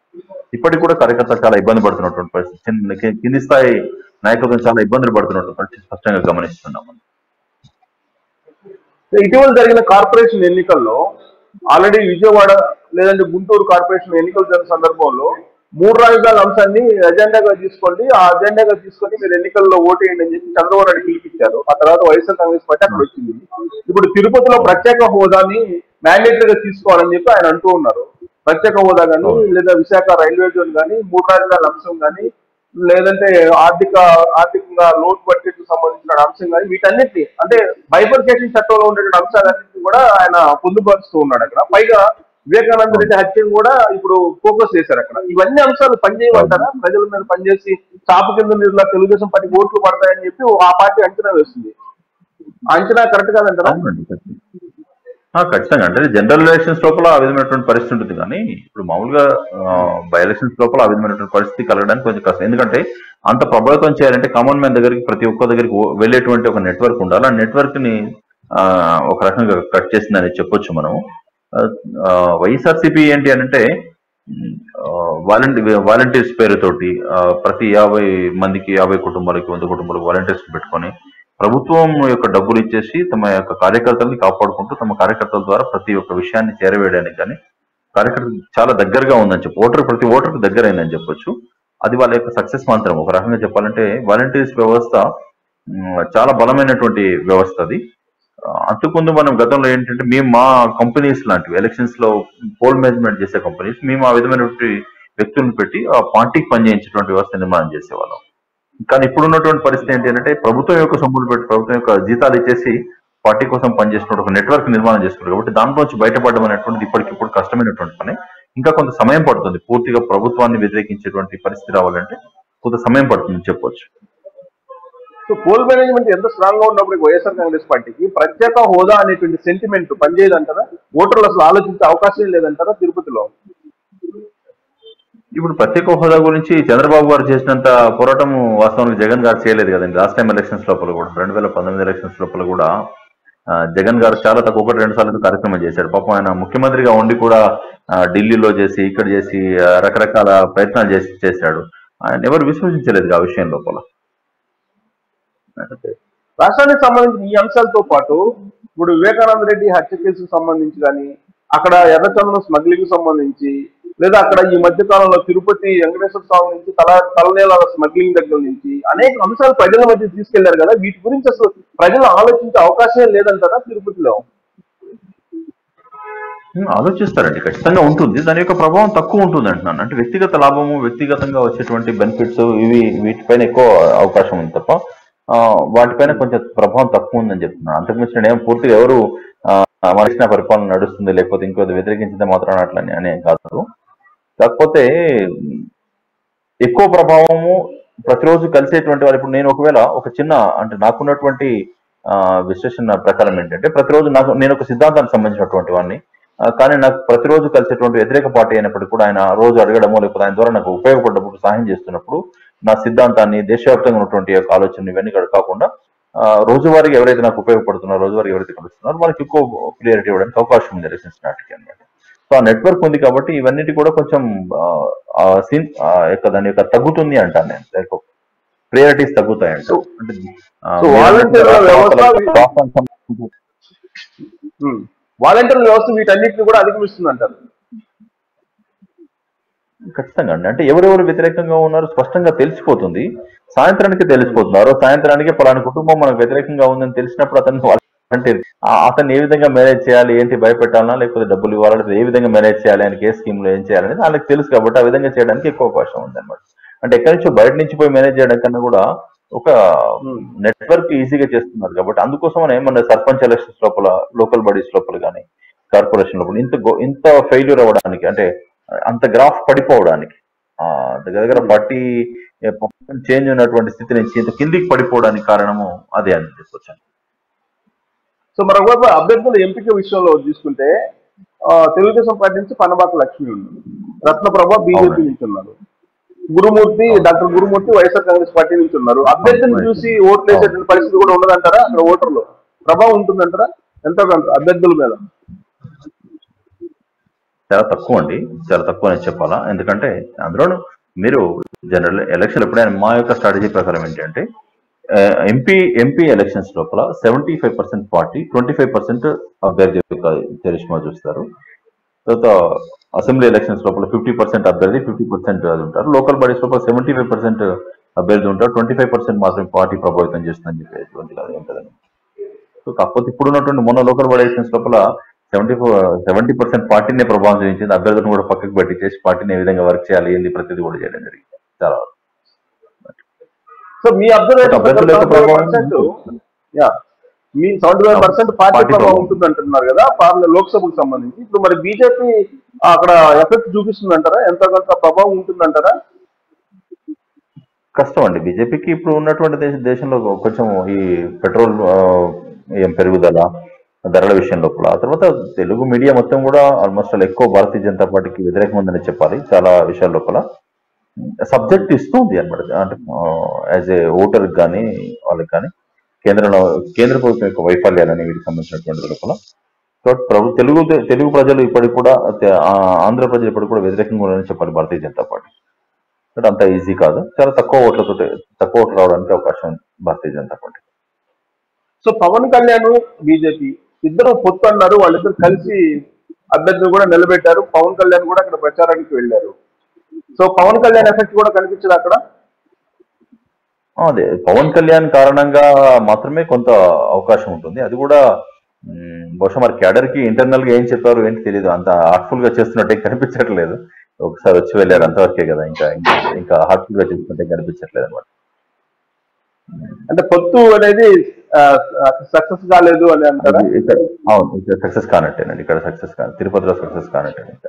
ఇప్పటికి కూడా కార్యకర్తలు చాలా ఇబ్బంది పడుతున్నటువంటి పరిస్థితి, కింది స్థాయి నాయకత్వం చాలా ఇబ్బందులు పడుతున్నటువంటి పరిస్థితి స్పష్టంగా గమనిస్తున్నాము. ఇటీవల జరిగిన కార్పొరేషన్ ఎన్నికల్లో ఆల్రెడీ విజయవాడ లేదంటే గుంటూరు కార్పొరేషన్ ఎన్నికలు జరిగిన సందర్భంలో మూడు రాజధానుల అంశాన్ని అజెండాగా తీసుకోండి, ఆ అజెండాగా తీసుకొని మీరు ఎన్నికల్లో ఓటేయండి అని చెప్పి చంద్రబాబు నాయుడు పిలిపించారు. ఆ తర్వాత వైఎస్ఆర్ కాంగ్రెస్ పార్టీ అక్కడ వచ్చింది. ఇప్పుడు తిరుపతిలో ప్రత్యేక హోదాని మ్యాండేటరీగా తీసుకోవాలని చెప్పి ఆయన అంటూ ఉన్నారు. ప్రత్యేక హోదా కానీ లేదా విశాఖ రైల్వే జోన్ కానీ మూడు రాజధానుల అంశం కానీ లేదంటే ఆర్థిక ఆర్థికంగా లోటు బడ్జెట్ కు సంబంధించిన అంశం కానీ వీటన్నిటిని అంటే బైఫర్కేషన్ చట్టంలో ఉండేటువంటి అంశాలన్నింటినీ కూడా ఆయన పొందుపరుస్తూ ఉన్నాడు. అక్కడ పైగా వివేకానంద రెడ్డి హత్యను కూడా ఇప్పుడు ఫోకస్ చేశారు. అక్కడ ఇవన్నీ అంశాలు పనిచేయమంటారా? ప్రజల మీద పనిచేసి చాప కింద నీరులా తెలుగుదేశం పార్టీ ఓట్లు పడతాయని చెప్పి ఆ పార్టీ అంచనా వేస్తుంది. అంచనా కరెక్ట్ కాదంటారా? ఖచ్చితంగా అంటే జనరల్ ఎలక్షన్స్ లోపల ఆ విధమైనటువంటి పరిస్థితి ఉంటుంది. కానీ ఇప్పుడు మామూలుగా బై ఎలక్షన్స్ లోపల ఆ విధమైనటువంటి పరిస్థితి కలగడానికి కొంచెం కష్టం. ఎందుకంటే అంత ప్రభావితం చేయాలంటే కామన్ మ్యాన్ దగ్గరికి ప్రతి ఒక్క దగ్గరికి వెళ్ళేటువంటి ఒక నెట్వర్క్ ఉండాలి. ఆ నెట్వర్క్ ని ఒక రకంగా కట్ చేసిందని చెప్పొచ్చు మనము. వైఎస్ఆర్సీపీ ఏంటి అని అంటే వాలంటీ వాలంటీర్స్ పేరుతోటి ప్రతి యాభై మందికి యాభై కుటుంబాలకి వంద కుటుంబాలకు వాలంటీర్స్ పెట్టుకొని ప్రభుత్వం యొక్క డబ్బులు ఇచ్చేసి తమ యొక్క కార్యకర్తలని కాపాడుకుంటూ తమ కార్యకర్తల ద్వారా ప్రతి ఒక్క విషయాన్ని చేరవేయడానికి కానీ కార్యకర్త చాలా దగ్గరగా ఉందని చెప్పు ఓటర్ ప్రతి ఓటర్కి దగ్గరైందని చెప్పొచ్చు. అది వాళ్ళ యొక్క సక్సెస్ మాత్రం. ఒక రకంగా చెప్పాలంటే వాలంటీర్స్ వ్యవస్థ చాలా బలమైనటువంటి వ్యవస్థ. అది అంతకుముందు మనం గతంలో ఏంటంటే మేము మా కంపెనీస్ లాంటివి ఎలక్షన్స్ లో పోల్ మేనేజ్మెంట్ చేసే కంపెనీస్ మేము ఆ విధమైనటువంటి వ్యక్తులను పెట్టి ఆ పార్టీకి పనిచేయించేటువంటి వ్యవస్థ నిర్మాణం చేసేవాళ్ళం. కానీ ఇప్పుడున్నటువంటి పరిస్థితి ఏంటి అంటే ప్రభుత్వం యొక్క సొమ్ములు పెట్టి ప్రభుత్వం యొక్క జీతాలు ఇచ్చేసి పార్టీ కోసం పనిచేస్తున్న ఒక నెట్వర్క్ నిర్మాణం చేస్తున్నారు. కాబట్టి దాంట్లోంచి బయటపడడం అనేటువంటిది ఇప్పటికిప్పుడు కష్టమైనటువంటి పని. ఇంకా కొంత సమయం పడుతుంది. పూర్తిగా ప్రభుత్వాన్ని వ్యతిరేకించేటువంటి పరిస్థితి రావాలంటే కొంత సమయం పడుతుందని చెప్పవచ్చు. సో పోల్ మేనేజ్మెంట్ ఎంత స్ట్రాంగ్ గా ఉన్నప్పుడు వైఎస్ఆర్ కాంగ్రెస్ పార్టీకి ప్రత్యేక హోదా అనేటువంటి సెంటిమెంట్ పనిచేయదంటారా? ఓటర్లు అసలు ఆలోచించే అవకాశం లేదంటారా? తిరుపతిలో ఇప్పుడు ప్రత్యేక హోదా గురించి చంద్రబాబు గారు చేసినంత పోరాటం వాస్తవానికి జగన్ గారు చేయలేదు కదండి. లాస్ట్ టైం ఎలక్షన్స్ లోపల కూడా రెండు వేల పంతొమ్మిది ఎలక్షన్స్ లోపల కూడా జగన్ గారు చాలా తక్కువ ఒకటి రెండు సార్లు కార్యక్రమం చేశాడు. పాపం ఆయన ముఖ్యమంత్రిగా ఉండి కూడా ఢిల్లీలో చేసి ఇక్కడ చేసి రకరకాల ప్రయత్నాలు చేసి చేశాడు. ఆయన ఎవరు విశ్వసించలేదు ఆ విషయం లోపల. రాష్ట్రానికి సంబంధించిన ఈ అంశాలతో పాటు ఇప్పుడు వివేకానంద రెడ్డి హత్య కేసుకు సంబంధించి కానీ అక్కడ ఎర్రచందనం స్మగ్లింగ్ సంబంధించి లేదా అక్కడ ఈ మధ్య కాలంలో తిరుపతి వెంకటేశ్వర స్వామి నుంచి తల తలనేలాల స్మగ్లింగ్ దగ్గర నుంచి అనేక అంశాలు ప్రజల మధ్య తీసుకెళ్లారు కదా. వీటి గురించి అసలు ప్రజలు ఆలోచించే అవకాశం లేదంటారా? తిరుపతిలో ఆలోచిస్తారండి, ఖచ్చితంగా ఉంటుంది. దాని యొక్క ప్రభావం తక్కువ ఉంటుంది అంటున్నాను. అంటే వ్యక్తిగత లాభము వ్యక్తిగతంగా వచ్చేటువంటి బెనిఫిట్స్ ఇవి వీటిపైన ఎక్కువ అవకాశం ఉంది తప్ప వాటిపైన కొంచెం ప్రభావం తక్కువ ఉందని చెప్తున్నాను. అంతకుమించి నేనేం పూర్తిగా ఎవరు మనిషిన పరిపాలన నడుస్తుంది లేకపోతే ఇంకోటి వ్యతిరేకించింది మాత్రం అట్లని అనే కాదు. కాకపోతే ఎక్కువ ప్రభావము ప్రతిరోజు కలిసేటువంటి వాళ్ళు. ఇప్పుడు నేను ఒకవేళ ఒక చిన్న అంటే నాకున్నటువంటి విశ్లేషణ ప్రకారం ఏంటంటే ప్రతిరోజు నాకు నేను ఒక సిద్ధాంతానికి సంబంధించినటువంటి వాడిని. కానీ నాకు ప్రతిరోజు కలిసేటువంటి వ్యతిరేక పార్టీ అయినప్పటికీ కూడా ఆయన రోజు అడగడము లేకపోతే ఆయన ద్వారా నాకు ఉపయోగపడ్డప్పుడు సహాయం చేస్తున్నప్పుడు నా సిద్ధాంతాన్ని దేశవ్యాప్తంగా ఉన్నటువంటి యొక్క ఆలోచనలు ఇవన్నీ కాకుండా రోజువారీగా ఎవరైతే నాకు ఉపయోగపడుతున్నారో రోజువారీ ఎవరైతే కలుస్తున్నారో వాళ్ళకి ఎక్కువ క్లియరిటీ ఇవ్వడానికి అవకాశం ఉంది ఎలక్షన్స్ నాటికి అనమాట. సో ఆ నెట్వర్క్ ఉంది కాబట్టి ఇవన్నీ కూడా కొంచెం దాని యొక్క తగ్గుతుంది అంటాను నేను. ప్రియారిటీస్ తగ్గుతాయి అంటూ అంటే వాలంటీర్ వ్యవస్థ వీటన్నిటిని కూడా అధిగమిస్తుంది అంటారు. ఖచ్చితంగా అండి. అంటే ఎవరెవరు వ్యతిరేకంగా ఉన్నారో స్పష్టంగా తెలిసిపోతుంది. సాయంత్రానికి తెలిసిపోతుంది. ఆరో సాయంత్రానికి పలానా కుటుంబం మనకు వ్యతిరేకంగా ఉందని తెలిసినప్పుడు అతను అంటే అతను ఏ విధంగా మేనేజ్ చేయాలి, ఏంటి భయపెట్టాలన్నా లేకపోతే డబ్బులు ఇవ్వాలా, ఏ విధంగా మేనేజ్ చేయాలి, ఆయనకి ఏ స్కీమ్ లో ఏం చేయాలనేది వాళ్ళకి తెలుసు. కాబట్టి ఆ విధంగా చేయడానికి ఎక్కువ అవకాశం ఉందన్నమాట. అంటే ఎక్కడి నుంచో బయట నుంచి పోయి మేనేజ్ చేయడం కన్నా కూడా ఒక నెట్వర్క్ ఈజీగా చేస్తున్నారు. కాబట్టి అందుకోసమనే మన సర్పంచ్ ఎలక్షన్స్ లోపల లోకల్ బాడీస్ లోపల కానీ కార్పొరేషన్ లోపల ఇంత ఇంత ఫెయిల్యూర్ అవ్వడానికి అంటే అంత గ్రాఫ్ పడిపోవడానికి దగ్గర దగ్గర పార్టీ చేంజ్ ఉన్నటువంటి స్థితి నుంచి ఇంత కిందికి పడిపోవడానికి కారణము అదే అని చెప్పొచ్చాను. సో మరొకవైపు అభ్యర్థుల ఎంపిక విషయంలో తీసుకుంటే తెలుగుదేశం పార్టీ నుంచి పనబాక లక్ష్మి ఉన్నారు, రత్నప్రభ బీజేపీ నుంచి ఉన్నారు, గురుమూర్తి డాక్టర్ గురుమూర్తి వైఎస్ఆర్ కాంగ్రెస్ పార్టీ నుంచి ఉన్నారు. అభ్యర్థిని చూసి ఓట్లు వేసేటువంటి పరిస్థితి కూడా ఉండదంటారా? అక్కడ ఓటర్లు ప్రభావం ఉంటుందంటారా? ఎంత అభ్యర్థుల మీద చాలా తక్కువ అండి, చాలా తక్కువ అనేది చెప్పాలా. ఎందుకంటే అందులోనూ మీరు జనరల్ ఎలక్షన్ ఎప్పుడైనా మా యొక్క స్ట్రాటజీ ప్రకారం ఏంటంటే ఎంపీ ఎంపీ ఎలక్షన్స్ లోపల seventy five percent party twenty five percent అభ్యర్థి యొక్క చరిష్మా చూస్తారు. తర్వాత అసెంబ్లీ ఎలక్షన్స్ లోపల ఫిఫ్టీ పర్సెంట్ అభ్యర్థి ఫిఫ్టీ పర్సెంట్ అది ఉంటారు. లోకల్ బాడీస్ లోపల సెవెంటీ ఫైవ్ పర్సెంట్ అభ్యర్థి ఉంటారు, ట్వంటీ ఫైవ్ పర్సెంట్ మాత్రమే పార్టీ ప్రభావితం చేస్తుందని చెప్పేటువంటి అది ఉంటుందని. సో కాకపోతే ఇప్పుడు ఉన్నటువంటి మొన్న లోకల్ బాడీ ఎలక్షన్స్ లోపల సెవెంటీ ఫోర్ సెవెంటీ పర్సెంట్ పార్టీనే ప్రభావం చేయించింది. అభ్యర్థులను కూడా పక్కకు పెట్టి చేసి పార్టీని ఏ విధంగా వర్క్ చేయాలి ఏంది ప్రతిదీ కూడా చేయడం జరిగింది. చాలా సో మీ అభ్యర్థుల యొక్క ప్రభావం ఉంటుంది అంటున్నారు కదా లోక్సభకు సంబంధించి. ఇప్పుడు మరి బీజేపీ అక్కడ ఎఫెక్ట్ చూపిస్తుందంటారా? ఎంత కొంత ప్రభావం ఉంటుందంటారా? కష్టం అండి. బీజేపీకి ఇప్పుడు ఉన్నటువంటి దేశ దేశంలో కొంచెం ఈ పెట్రోల్ పెరుగుదల ధరల విషయం లోపల, తర్వాత తెలుగు మీడియా మొత్తం కూడా ఆల్మోస్ట్ ఆల్ ఎక్కువ భారతీయ జనతా పార్టీకి వ్యతిరేకం ఉందని చెప్పాలి. చాలా విషయాల లోపల సబ్జెక్ట్ ఇస్తుంది అనమాట. అంటే యాజ్ ఏ ఓటర్కి కానీ వాళ్ళకి కానీ కేంద్రంలో కేంద్ర ప్రభుత్వం యొక్క వైఫల్యాలని వీటికి సంబంధించినటువంటి లోపల ప్రభు తెలుగు తెలుగు ప్రజలు ఇప్పటికి కూడా ఆంధ్ర ప్రజలు ఇప్పటికి కూడా వ్యతిరేకంగా ఉన్నారని చెప్పాలి భారతీయ జనతా పార్టీ. అంటే అంత ఈజీ కాదు, చాలా తక్కువ ఓట్లతో తక్కువ ఓట్లు రావడానికి అవకాశం ఉంది Bharatiya Janata party. So Pawan Kalyan BJP ఇద్దరు పొత్తు అన్నారు, వాళ్ళిద్దరు కలిసి అభ్యర్థులు కూడా నిలబెట్టారు. పవన్ కళ్యాణ్ కూడా అక్కడ ప్రచారానికి వెళ్ళారు. సో పవన్ కళ్యాణ్ ఎఫెక్ట్ కూడా కనిపించదు అక్కడ. అదే పవన్ కళ్యాణ్ కారణంగా మాత్రమే కొంత అవకాశం ఉంటుంది. అది కూడా బహుశా మరి క్యాడర్ కి ఇంటర్నల్ గా ఏం చెప్పారు ఏంటి తెలియదు, అంత హార్ట్ఫుల్ గా చేస్తున్నట్టే కనిపించట్లేదు. ఒకసారి వచ్చి వెళ్ళారు అంతవరకే కదా, ఇంకా ఇంకా హార్ట్ఫుల్ గా చేస్తున్నట్టే కనిపించట్లేదు అనమాట. అంటే పొత్తు అనేది సక్సెస్ కాలేదు అని అంటారు. అవును, సక్సెస్ కానట్టేనండి ఇక్కడ, సక్సెస్ కా తిరుపతిలో సక్సెస్ కానట్టేనండి.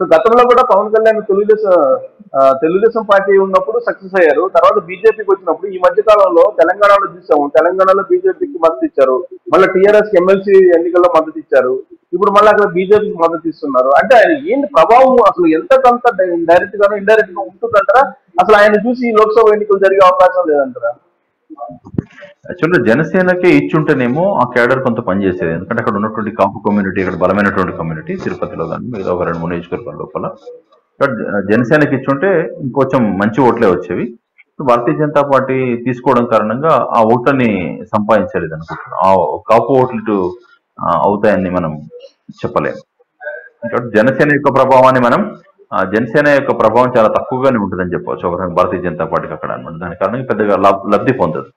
సో గతంలో కూడా పవన్ కళ్యాణ్ తెలుగుదేశం తెలుగుదేశం పార్టీ ఉన్నప్పుడు సక్సెస్ అయ్యారు, తర్వాత బీజేపీకి వచ్చినప్పుడు ఈ మధ్య కాలంలో తెలంగాణలో చూసాము. తెలంగాణలో బీజేపీకి మద్దతు ఇచ్చారు, మళ్ళీ టీఆర్ఎస్ ఎమ్మెల్సీ ఎన్నికల్లో మద్దతు ఇచ్చారు, ఇప్పుడు మళ్ళీ అక్కడ బీజేపీకి మద్దతు ఇస్తున్నారు. అంటే ఆయన ఏంటి ప్రభావం అసలు ఎంతకంత డైరెక్ట్ గాను ఇండైరెక్ట్ గా ఉంటుందంటారా? అసలు ఆయన చూసి లోక్సభ ఎన్నికలు జరిగే అవకాశం లేదంటారా? యాక్చువల్గా జనసేనకే ఇచ్చుంటేనేమో ఆ క్యాడర్ కొంత పనిచేసేది. ఎందుకంటే అక్కడ ఉన్నటువంటి కాపు కమ్యూనిటీ ఇక్కడ బలమైనటువంటి కమ్యూనిటీ తిరుపతిలో కానీ మిగతా ఒక రెండు మూడు నియోజకవర్గాల లోపల జనసేనకి ఇచ్చుంటే ఇంకొంచెం మంచి ఓట్లే వచ్చేవి. భారతీయ జనతా పార్టీ తీసుకోవడం కారణంగా ఆ ఓట్లని సంపాదించలేదు అనుకుంటున్నాం. ఆ కాపు ఓట్లు అవుతాయని మనం చెప్పలేము. కాబట్టి జనసేన యొక్క ప్రభావాన్ని మనం జనసేన యొక్క ప్రభావం చాలా తక్కువగానే ఉంటుందని చెప్పవచ్చు ఒక భారతీయ జనతా పార్టీకి అక్కడ అనమాట. దాని కారణంగా పెద్దగా లబ్ధి పొందదు.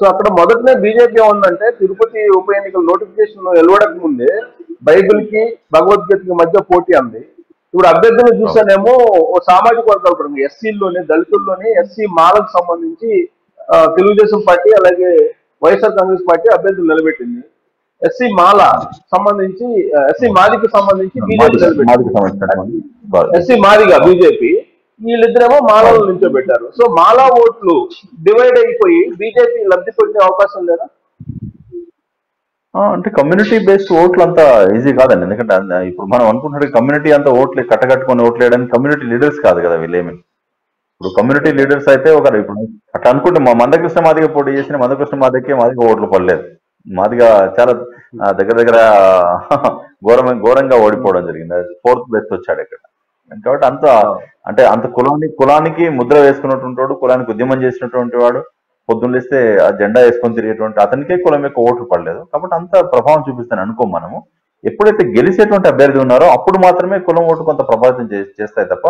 సో అక్కడ మొదటనే బీజేపీ ఉందంటే తిరుపతి ఉప ఎన్నికల నోటిఫికేషన్ వెలువడక ముందే బైబిల్ కి భగవద్గీతకి మధ్య పోటీ అంది. ఇప్పుడు అభ్యర్థులను చూస్తేనేమో సామాజిక వర్గాలు ఎస్సీల్లోనే దళితుల్లోనే ఎస్సీ మాలకు సంబంధించి తెలుగుదేశం పార్టీ అలాగే వైఎస్ఆర్ కాంగ్రెస్ పార్టీ అభ్యర్థులు నిలబెట్టింది. ఎస్సీ మాల సంబంధించి ఎస్సీ మాదికి సంబంధించి బీజేపీ నిలబెట్టింది, ఎస్సీ మాదిగా బీజేపీ, వీళ్ళిద్దరేమో మాలలు నిల్చోబెట్టారు. సో మాలా ఓట్లు డివైడ్ అయిపోయి బీజేపీ లబ్ధి పొందే అవకాశం లేదా? అంటే కమ్యూనిటీ బేస్డ్ ఓట్లు అంత ఈజీ కాదండి. ఎందుకంటే ఇప్పుడు మనం అనుకుంటున్న కమ్యూనిటీ అంతా ఓట్లు కట్టగట్టుకొని ఓట్లు వేయడానికి కమ్యూనిటీ లీడర్స్ కాదు కదా వీళ్ళేమి. ఇప్పుడు కమ్యూనిటీ లీడర్స్ అయితే ఒక ఇప్పుడు అట్లా అనుకుంటే మా మందకృష్ణ మాదిగా పోటీ చేసిన మందకృష్ణ మాదికే మాదిగా ఓట్లు పడలేదు, మాదిగా చాలా దగ్గర దగ్గర ఘోరమే ఘోరంగా ఓడిపోవడం జరిగింది, ఫోర్త్ బెస్ట్ వచ్చాడు ఇక్కడ. కాబట్టి అంత అంటే అంత కులానికి కులానికి ముద్ర వేసుకున్నటువంటి వాడు, కులానికి ఉద్యమం చేసినటువంటి వాడు, పొద్దున్నేస్తే ఆ జెండా వేసుకొని తిరిగేటువంటి అతనికే కులం యొక్క ఓట్లు పడలేదు. కాబట్టి అంత ప్రభావం చూపిస్తాను అనుకోం మనము. ఎప్పుడైతే గెలిచేటువంటి అభ్యర్థి ఉన్నారో అప్పుడు మాత్రమే కులం ఓటు కొంత ప్రభావితం చేస్తాయి తప్ప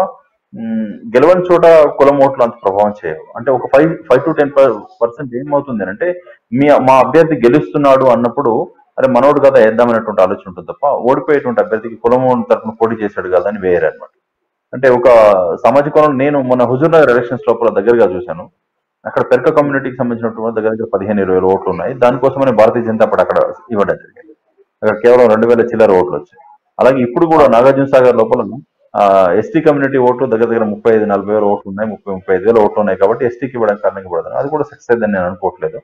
గెలవని చోట కులం ఓట్లు అంత ప్రభావం చేయవు. అంటే ఒక five five to ten percent ఏమవుతుంది అంటే మీ మా అభ్యర్థి గెలుస్తున్నాడు అన్నప్పుడు అరే మనోడు కదా వేద్దామనేటువంటి ఆలోచన ఉంటుంది తప్ప ఓడిపోయేటువంటి అభ్యర్థికి కులం తరఫున పోటీ చేశాడు కదా అని వేయరు అనమాట. అంటే ఒక సామాజిక కోణం నేను మొన్న హుజూర్నగర్ ఎలక్షన్స్ లోపల దగ్గరగా చూశాను. అక్కడ పెర్క కమ్యూనిటీకి సంబంధించినటువంటి దగ్గర దగ్గర పదిహేను ఇరవై వేల ఓట్లు ఉన్నాయి. దానికోసమని భారతీయ జనతా పార్టీ అక్కడ ఇవ్వడం జరిగింది. అక్కడ కేవలం రెండు వేల చిల్లర ఓట్లు వచ్చాయి. అలాగే ఇప్పుడు కూడా నాగార్జున సాగర్ లోపల ఎస్టీ కమ్యూనిటీ ఓట్లు దగ్గర దగ్గర ముప్పై ఐదు నలభై వేల ఓట్లు ఉన్నాయి, ముప్పై ముప్పై ఐదు వేల ఓట్లు ఉన్నాయి. కాబట్టి ఎస్టీకి ఇవ్వడానికి కారణంగా పడుతుంది. అది కూడా సక్సెస్ అని నేను అనుకోవట్లేదు.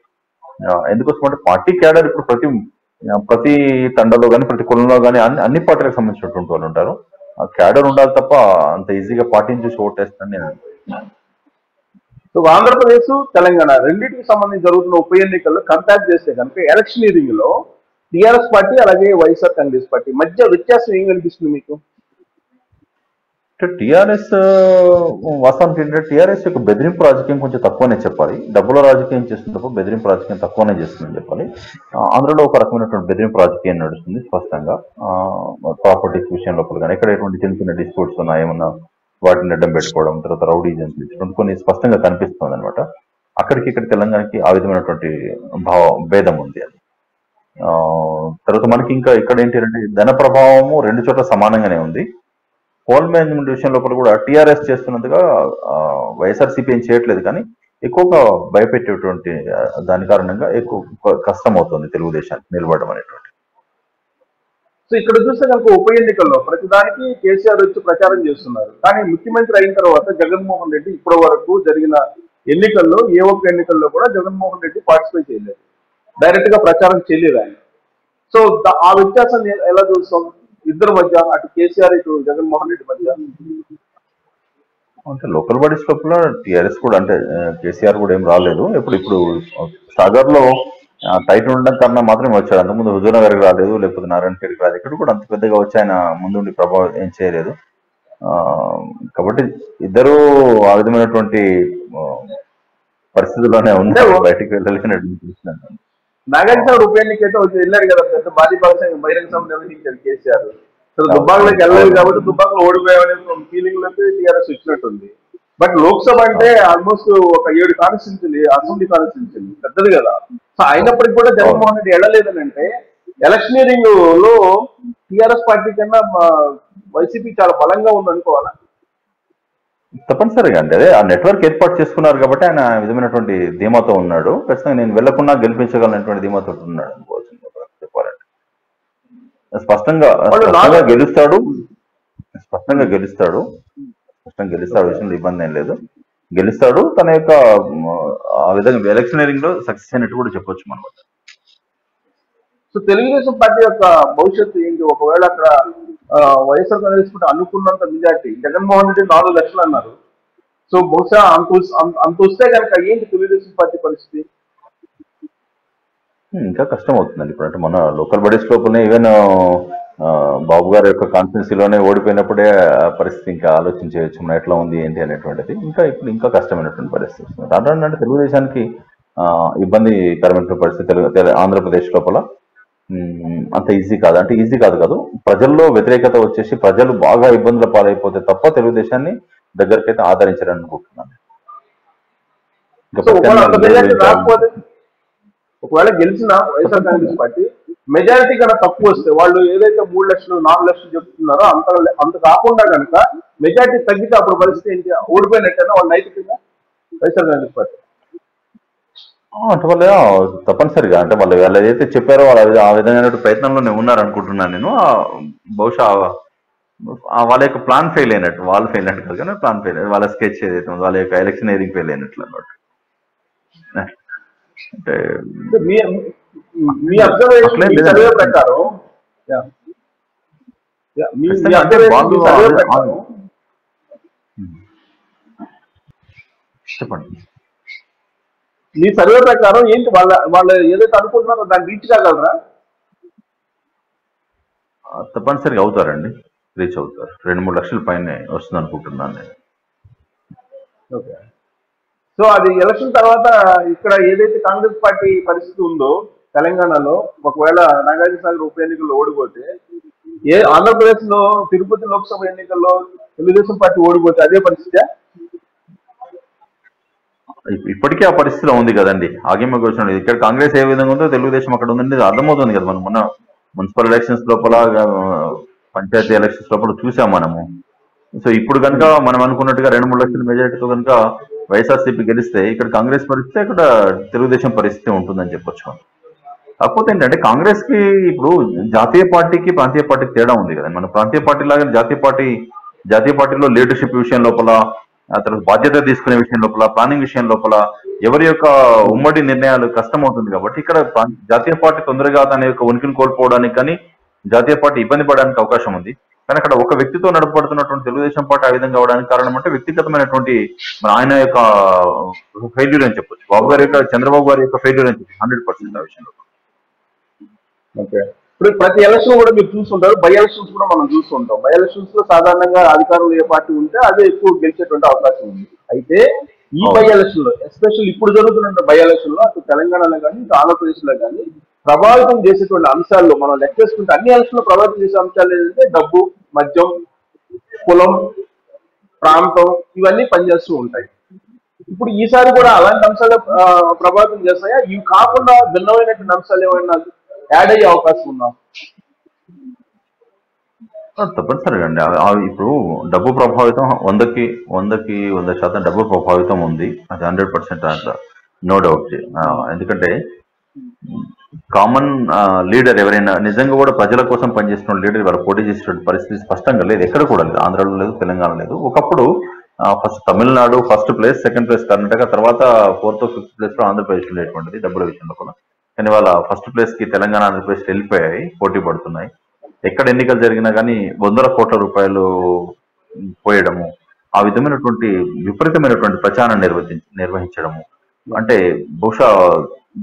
पार्टी कैडर इप्पुडु प्रति प्रति तंडलो गानी प्रति कुलंलो गानी अन्नी पार्टीलकु संबंधिंचिनटुवंटि वाळ्ळु उंटारु आ कैडर उंडाली तप्प अंत ईजीगा पार्टी चूसी ओट वेस्तारनि नेनु। సో ఆంధ్రప్రదేశ్ తెలంగాణ రెండింటికి సంబంధించి జరుగుతున్న ఉప ఎన్నికల్లో కంపేర్ చేస్తే కనుక ఎలక్షన్ లీడింగ్ లో టిఆర్ఎస్ పార్టీ అలాగే వైఎస్ఆర్ కాంగ్రెస్ పార్టీ మధ్య వ్యత్యాసం ఏం కనిపిస్తుంది మీకు? టిఆర్ఎస్ వాస్తవం ఏంటంటే టిఆర్ఎస్ యొక్క బెదిరింపు రాజకీయం కొంచెం తక్కువనే చెప్పాలి, డబ్బుల రాజకీయం చేస్తున్నప్పుడు బెదిరింపు రాజకీయం తక్కువనే చేస్తుందని చెప్పాలి. ఆంధ్రలో ఒక రకమైనటువంటి బెదిరింపు రాజకీయం నడుస్తుంది స్పష్టంగా, ప్రాపర్టీస్ విషయం లోపల కానీ ఎక్కడ ఎటువంటి చిన్న చిన్న డిస్ప్యూట్స్ ఉన్నా ఏమన్నా వాటిని అడ్డం పెట్టుకోవడం, తర్వాత రౌడీజం తీసుకోవడం కొన్ని స్పష్టంగా కనిపిస్తుంది అనమాట. అక్కడికి ఇక్కడ తెలంగాణకి ఆ విధమైనటువంటి భావ భేదం ఉంది. అది తర్వాత మనకి ఇంకా ఇక్కడ ఏంటంటే ధన ప్రభావము రెండు చోట్ల సమానంగానే ఉంది. హోల్ మేనేజ్మెంట్ విషయం లోపల కూడా టీఆర్ఎస్ చేస్తున్నందుగా వైఎస్ఆర్సీపీ ఏం చేయట్లేదు, కానీ ఎక్కువగా భయపెట్టేటువంటి దాని కారణంగా ఎక్కువ కష్టం అవుతుంది తెలుగుదేశానికి నిలబడడం అనేటువంటి. సో ఇక్కడ చూస్తే కనుక ఉప ఎన్నికల్లో ప్రతిదానికి కేసీఆర్ వచ్చి ప్రచారం చేస్తున్నారు, కానీ ముఖ్యమంత్రి అయిన తర్వాత జగన్మోహన్ రెడ్డి ఇప్పటి వరకు జరిగిన ఎన్నికల్లో ఏ ఒక్క ఎన్నికల్లో కూడా జగన్మోహన్ రెడ్డి పార్టిసిపేట్ చేయలేదు, డైరెక్ట్ గా ప్రచారం చేయలేదు ఆయన. సో ఆ వ్యత్యాసం ఎలా చూస్తాం ఇద్దరు మధ్య, అటు కేసీఆర్ ఇటు జగన్మోహన్ రెడ్డి మధ్య? అంటే లోకల్ బాడీస్ లోపల టీఆర్ఎస్ కూడా అంటే కేసీఆర్ కూడా ఏం రాలేదు. ఇప్పుడు ఇప్పుడు సాగర్ లో టైట్ ఉండడం కారణం మాత్రమే వచ్చాడు, అంతకుముందు హుజూర్నగర్కి రాలేదు, లేకపోతే నారాయణ రెడ్డికి రాలేదు, ఇక్కడ కూడా అంత పెద్దగా వచ్చి ఆయన ముందుండి ప్రభావం ఏం చేయలేదు. కాబట్టి ఇద్దరు ఆ విధమైనటువంటి పరిస్థితుల్లోనే ఉంది, బయటికి వెళ్ళలేనటువంటి. నాగార్జున ఉప ఎన్నికైతే వెళ్ళారు కదా, పెద్ద భారీ భాగం బహిరంగ సభ నిర్వహించారు కేసీఆర్, దుబ్బాకలోకి వెళ్ళలేదు కాబట్టి దుబ్బాకలో ఓడిపోయామనే ఫీలింగ్ లో టీఆర్ఎస్ వచ్చినట్టుంది. బట్ లోక్సభ అంటే ఆల్మోస్ట్ ఒక ఏడు కాన్స్టిట్యూన్సీ అసెంబ్లీ కాన్స్టిట్యూన్సీ పెద్దది కదా, సో అయినప్పటికీ కూడా జగన్మోహన్ రెడ్డి వెళ్ళలేదని అంటే ఎలక్షనీరింగ్ లో టిఆర్ఎస్ పార్టీ కన్నా వైసీపీ చాలా బలంగా ఉందనుకోవాలా? తప్పనిసరిగా అండి, అదే ఆ నెట్వర్క్ ఏర్పాటు చేసుకున్నారు కాబట్టి ఆయన విధమైనటువంటి ధీమాతో ఉన్నాడు. ఖచ్చితంగా నేను వెళ్లకుండా గెలిపించగలనటువంటి ధీమాతో ఉన్నాడు అనుకోవాల్సింది చెప్పాలంటే. స్పష్టంగా గెలుస్తాడు, స్పష్టంగా గెలుస్తాడు, స్పష్టంగా గెలుస్తాడు, విషయంలో ఇబ్బంది ఏం లేదు, గెలుస్తాడు. తన యొక్క ఆ విధంగా ఎలక్షనీరింగ్ లో సక్సెస్ అయినట్టు కూడా చెప్పొచ్చు మనం. సో తెలుగుదేశం పార్టీ యొక్క భవిష్యత్తు ఏంటి? ఒకవేళ అక్కడ వైఎస్ఆర్ కాంగ్రెస్ పార్టీ అనుకున్నంత మెజార్టీ, జగన్మోహన్ రెడ్డి నాలుగు లక్షలు అన్నారు, సో బహుశా అంత వస్తే కనుక ఏంటి తెలుగుదేశం పార్టీ పరిస్థితి? ఇంకా కష్టం అవుతుందండి ఇప్పుడు. అంటే మన లోకల్ బాడీస్ లోపలనే ఈవెన్ బాబు గారి యొక్క కాన్స్టిట్యున్సీలోనే ఓడిపోయినప్పుడే పరిస్థితి ఇంకా ఆలోచించవచ్చు మనం ఎట్లా ఉంది ఏంటి అనేటువంటిది. ఇంకా ఇప్పుడు ఇంకా కష్టమైనటువంటి పరిస్థితి రాను అంటే తెలుగుదేశానికి ఇబ్బందికరమైన పరిస్థితి తెలుగు ఆంధ్రప్రదేశ్ లోపల అంత ఈజీ కాదు. అంటే ఈజీ కాదు కాదు ప్రజల్లో వ్యతిరేకత వచ్చేసి ప్రజలు బాగా ఇబ్బందుల పాలైపోతే తప్ప తెలుగుదేశాన్ని దగ్గరకైతే ఆదరించారని అనుకుంటున్నాను. ఒకవేళ గెలిచిన వైఎస్ఆర్ కాంగ్రెస్ పార్టీ మెజారిటీ కన్నా తక్కువ వస్తే, వాళ్ళు ఏదైతే మూడు లక్షలు నాలుగు లక్షలు చెప్తున్నారో అంత అంత కాకుండా కనుక మెజారిటీ తగ్గితే అప్పుడు పరిస్థితి ఏంటి? ఓడిపోయినట్టేనా వాళ్ళు నైతికంగా వైఎస్ఆర్ కాంగ్రెస్ పార్టీ? అంటే వాళ్ళు తప్పనిసరిగా అంటే వాళ్ళు వాళ్ళు ఏదైతే చెప్పారో వాళ్ళు ఆ విధమైన ప్రయత్నంలోనే ఉన్నారనుకుంటున్నాను నేను. బహుశా వాళ్ళ యొక్క ప్లాన్ ఫెయిల్ అయినట్టు, వాళ్ళు ఫెయిల్ అయినట్టు కాదు కానీ ప్లాన్ ఫెయిల్, వాళ్ళ స్కెచ్ ఏదైతే ఉందో వాళ్ళ యొక్క ఎలక్షన్ ఏరింగ్ ఫెయిల్ అయినట్లు అన్నమాట. అంటే మీ అబ్జర్వేషన్ సర్వే ప్రకారం మీ సర్వే ప్రకారం ఏంటి వాళ్ళ వాళ్ళు ఏదైతే అనుకుంటున్నారో దాన్ని రీచ్ కాగలరా? తప్పనిసరిగా అవుతారండి, రీచ్ అవుతారు. రెండు మూడు లక్షల పైన వస్తుంది అనుకుంటున్నాను నేను. ఓకే, సో అది ఎలక్షన్ తర్వాత ఇక్కడ ఏదైతే కాంగ్రెస్ పార్టీ పరిస్థితి ఉందో తెలంగాణలో, ఒకవేళ నాగార్జున సాగర్ ఉప ఎన్నికల్లో ఓడిపోతే, ఏ ఆంధ్రప్రదేశ్ లో తిరుపతి లోక్సభ ఎన్నికల్లో తెలుగుదేశం పార్టీ ఓడిపోతే అదే పరిస్థితి ఇప్పటికే ఆ పరిస్థితిలో ఉంది కదండి. ఆగమ్య గోచరం ఇక్కడ కాంగ్రెస్ ఏ విధంగా ఉందో తెలుగుదేశం అక్కడ ఉందండి, అర్థమవుతుంది కదా. మనం మొన్న మున్సిపల్ ఎలక్షన్స్ లోపల, పంచాయతీ ఎలక్షన్స్ లోపల చూసాం మనము. సో ఇప్పుడు కనుక మనం అనుకున్నట్టుగా రెండు మూడు లక్షల మెజారిటీతో కనుక వైఎస్ఆర్సీపీ గెలిస్తే ఇక్కడ కాంగ్రెస్ పరిస్థితి, ఇక్కడ తెలుగుదేశం పరిస్థితి ఉంటుందని చెప్పొచ్చు. కాకపోతే ఏంటంటే కాంగ్రెస్ కి ఇప్పుడు జాతీయ పార్టీకి ప్రాంతీయ పార్టీకి తేడా ఉంది కదండి. మన ప్రాంతీయ పార్టీ లాగా జాతీయ పార్టీ జాతీయ పార్టీలో లీడర్షిప్ విషయం లోపల तरह बाध्यता తీసుకునే విషయం లోపల ప్లానింగ్ విషయం లోపల ఎవరి యొక్క ఉమ్మడి నిర్ణయాలు కష్టం అవుతుంది కాబట్టి ఇక్కడ జాతీయ పార్టీ తొందరగా తన యొక్క ఉనికిని కోల్పోవడానికి కానీ జాతీయ పార్టీ ఇబ్బంది పడడానికి అవకాశం ఉంది కానీ అక్కడ ఒక వ్యక్తితో నడపబడుతున్నటువంటి తెలుగుదేశం పార్టీ ఆ విధంగా అవడానికి కారణం అంటే వ్యక్తిగతమైనటువంటి మన ఆయన యొక్క ఫెయిల్యూర్ అని చెప్పొచ్చు బాబు గారి యొక్క చంద్రబాబు గారి యొక్క ఫెయిల్యూర్ అని చెప్పొచ్చు హండ్రెడ్ పర్సెంట్ ఆ విషయంలో ఓకే ఇప్పుడు ప్రతి ఎలక్షన్ కూడా మీరు చూస్తుంటారు బై ఎలక్షన్స్ కూడా మనం చూస్తుంటాం బై ఎలక్షన్స్ లో సాధారణంగా అధికారంలో ఏ పార్టీ ఉంటే అదే ఎక్కువ గెలిచేటువంటి అవకాశం ఉంది అయితే ఈ బై ఎలక్షన్ లో ఎస్పెషల్ ఇప్పుడు జరుగుతున్న బై ఎలక్షన్ లో అటు తెలంగాణలో కానీ ఇటు ఆంధ్రప్రదేశ్ లో కానీ ప్రభావితం చేసేటువంటి అంశాల్లో మనం లెక్కేసుకుంటే అన్ని ఎలక్షన్ లో ప్రభావితం చేసే అంశాలు ఏంటంటే డబ్బు మద్యం కులం ప్రాంతం ఇవన్నీ పనిచేస్తూ ఉంటాయి ఇప్పుడు ఈసారి కూడా అలాంటి అంశాలు ప్రభావితం చేస్తాయా ఇవి కాకుండా భిన్నమైనటువంటి అంశాలు ఏమైనా యాడ్ అయ్యే అవకాశం ఉందా తప్పనిసరిగా అండి ఇప్పుడు డబ్బు ప్రభావితం వందకి వందకి వంద శాతం డబ్బు ప్రభావితం ఉంది అది హండ్రెడ్ పర్సెంట్ నో డౌట్ ఎందుకంటే కామన్ లీడర్ ఎవరైనా నిజంగా కూడా ప్రజల కోసం పనిచేసిన లీడర్ ఇవాళ పోటీ చేసిన పరిస్థితి స్పష్టంగా లేదు ఎక్కడ కూడా లేదు ఆంధ్రలో లేదు తెలంగాణ లేదు ఒకప్పుడు first Tamil Nadu first place second place Karnataka తర్వాత ఫోర్త్ ఫిఫ్త్ ప్లేస్ లో ఆంధ్రప్రదేశ్ ఉండేటువంటిది డబ్బుల విషయంలో కూడా కానీ వాళ్ళ ఫస్ట్ ప్లేస్ కి తెలంగాణ ఆంధ్రప్రదేశ్ వెళ్ళిపోయాయి పోటీ పడుతున్నాయి ఎక్కడ ఎన్నికలు జరిగినా కానీ వందల కోట్ల రూపాయలు పోయడము ఆ విధమైనటువంటి విపరీతమైనటువంటి ప్రచారం నిర్వహి నిర్వహించడము అంటే బహుశా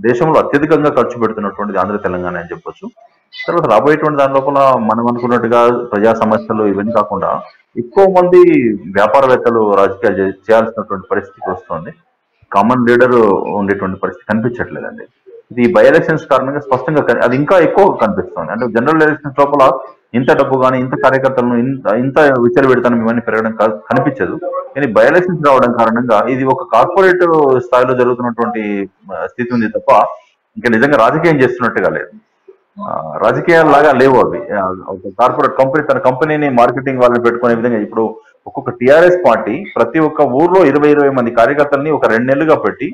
దేశంలో అత్యధికంగా ఖర్చు పెడుతున్నటువంటిది ఆంధ్ర తెలంగాణ అని చెప్పొచ్చు తర్వాత రాబోయేటువంటి దాని లోపల మనం అనుకున్నట్టుగా ప్రజా సమస్యలు ఇవన్నీ కాకుండా ఎక్కువ మంది వ్యాపారవేత్తలు రాజకీయాలు చేయాల్సినటువంటి పరిస్థితికి వస్తుంది కామన్ లీడర్ ఉండేటువంటి పరిస్థితి కనిపించట్లేదండి ఇది బై ఎలక్షన్స్ కారణంగా స్పష్టంగా అది ఇంకా ఎక్కువ కనిపిస్తుంది అంటే జనరల్ ఎలక్షన్స్ లోపల ఇంత డబ్బు కానీ ఇంత కార్యకర్తలను ఇంత ఇంత విచార పెడతాను ఇవన్నీ పెరగడం కనిపించదు కానీ బై ఎలక్షన్స్ రావడం కారణంగా ఇది ఒక కార్పొరేట్ స్థాయిలో జరుగుతున్నటువంటి స్థితి ఉంది తప్ప ఇంకా నిజంగా రాజకీయం చేస్తున్నట్టుగా లేదు రాజకీయాలలాగా లేవు అవి కార్పొరేట్ కంపెనీ తన కంపెనీని మార్కెటింగ్ వాళ్ళని పెట్టుకునే విధంగా ఇప్పుడు ఒక్కొక్క టీఆర్ఎస్ పార్టీ ప్రతి ఒక్క ఊర్లో ఇరవై ఇరవై మంది కార్యకర్తలని ఒక రెండు నెలలుగా పెట్టి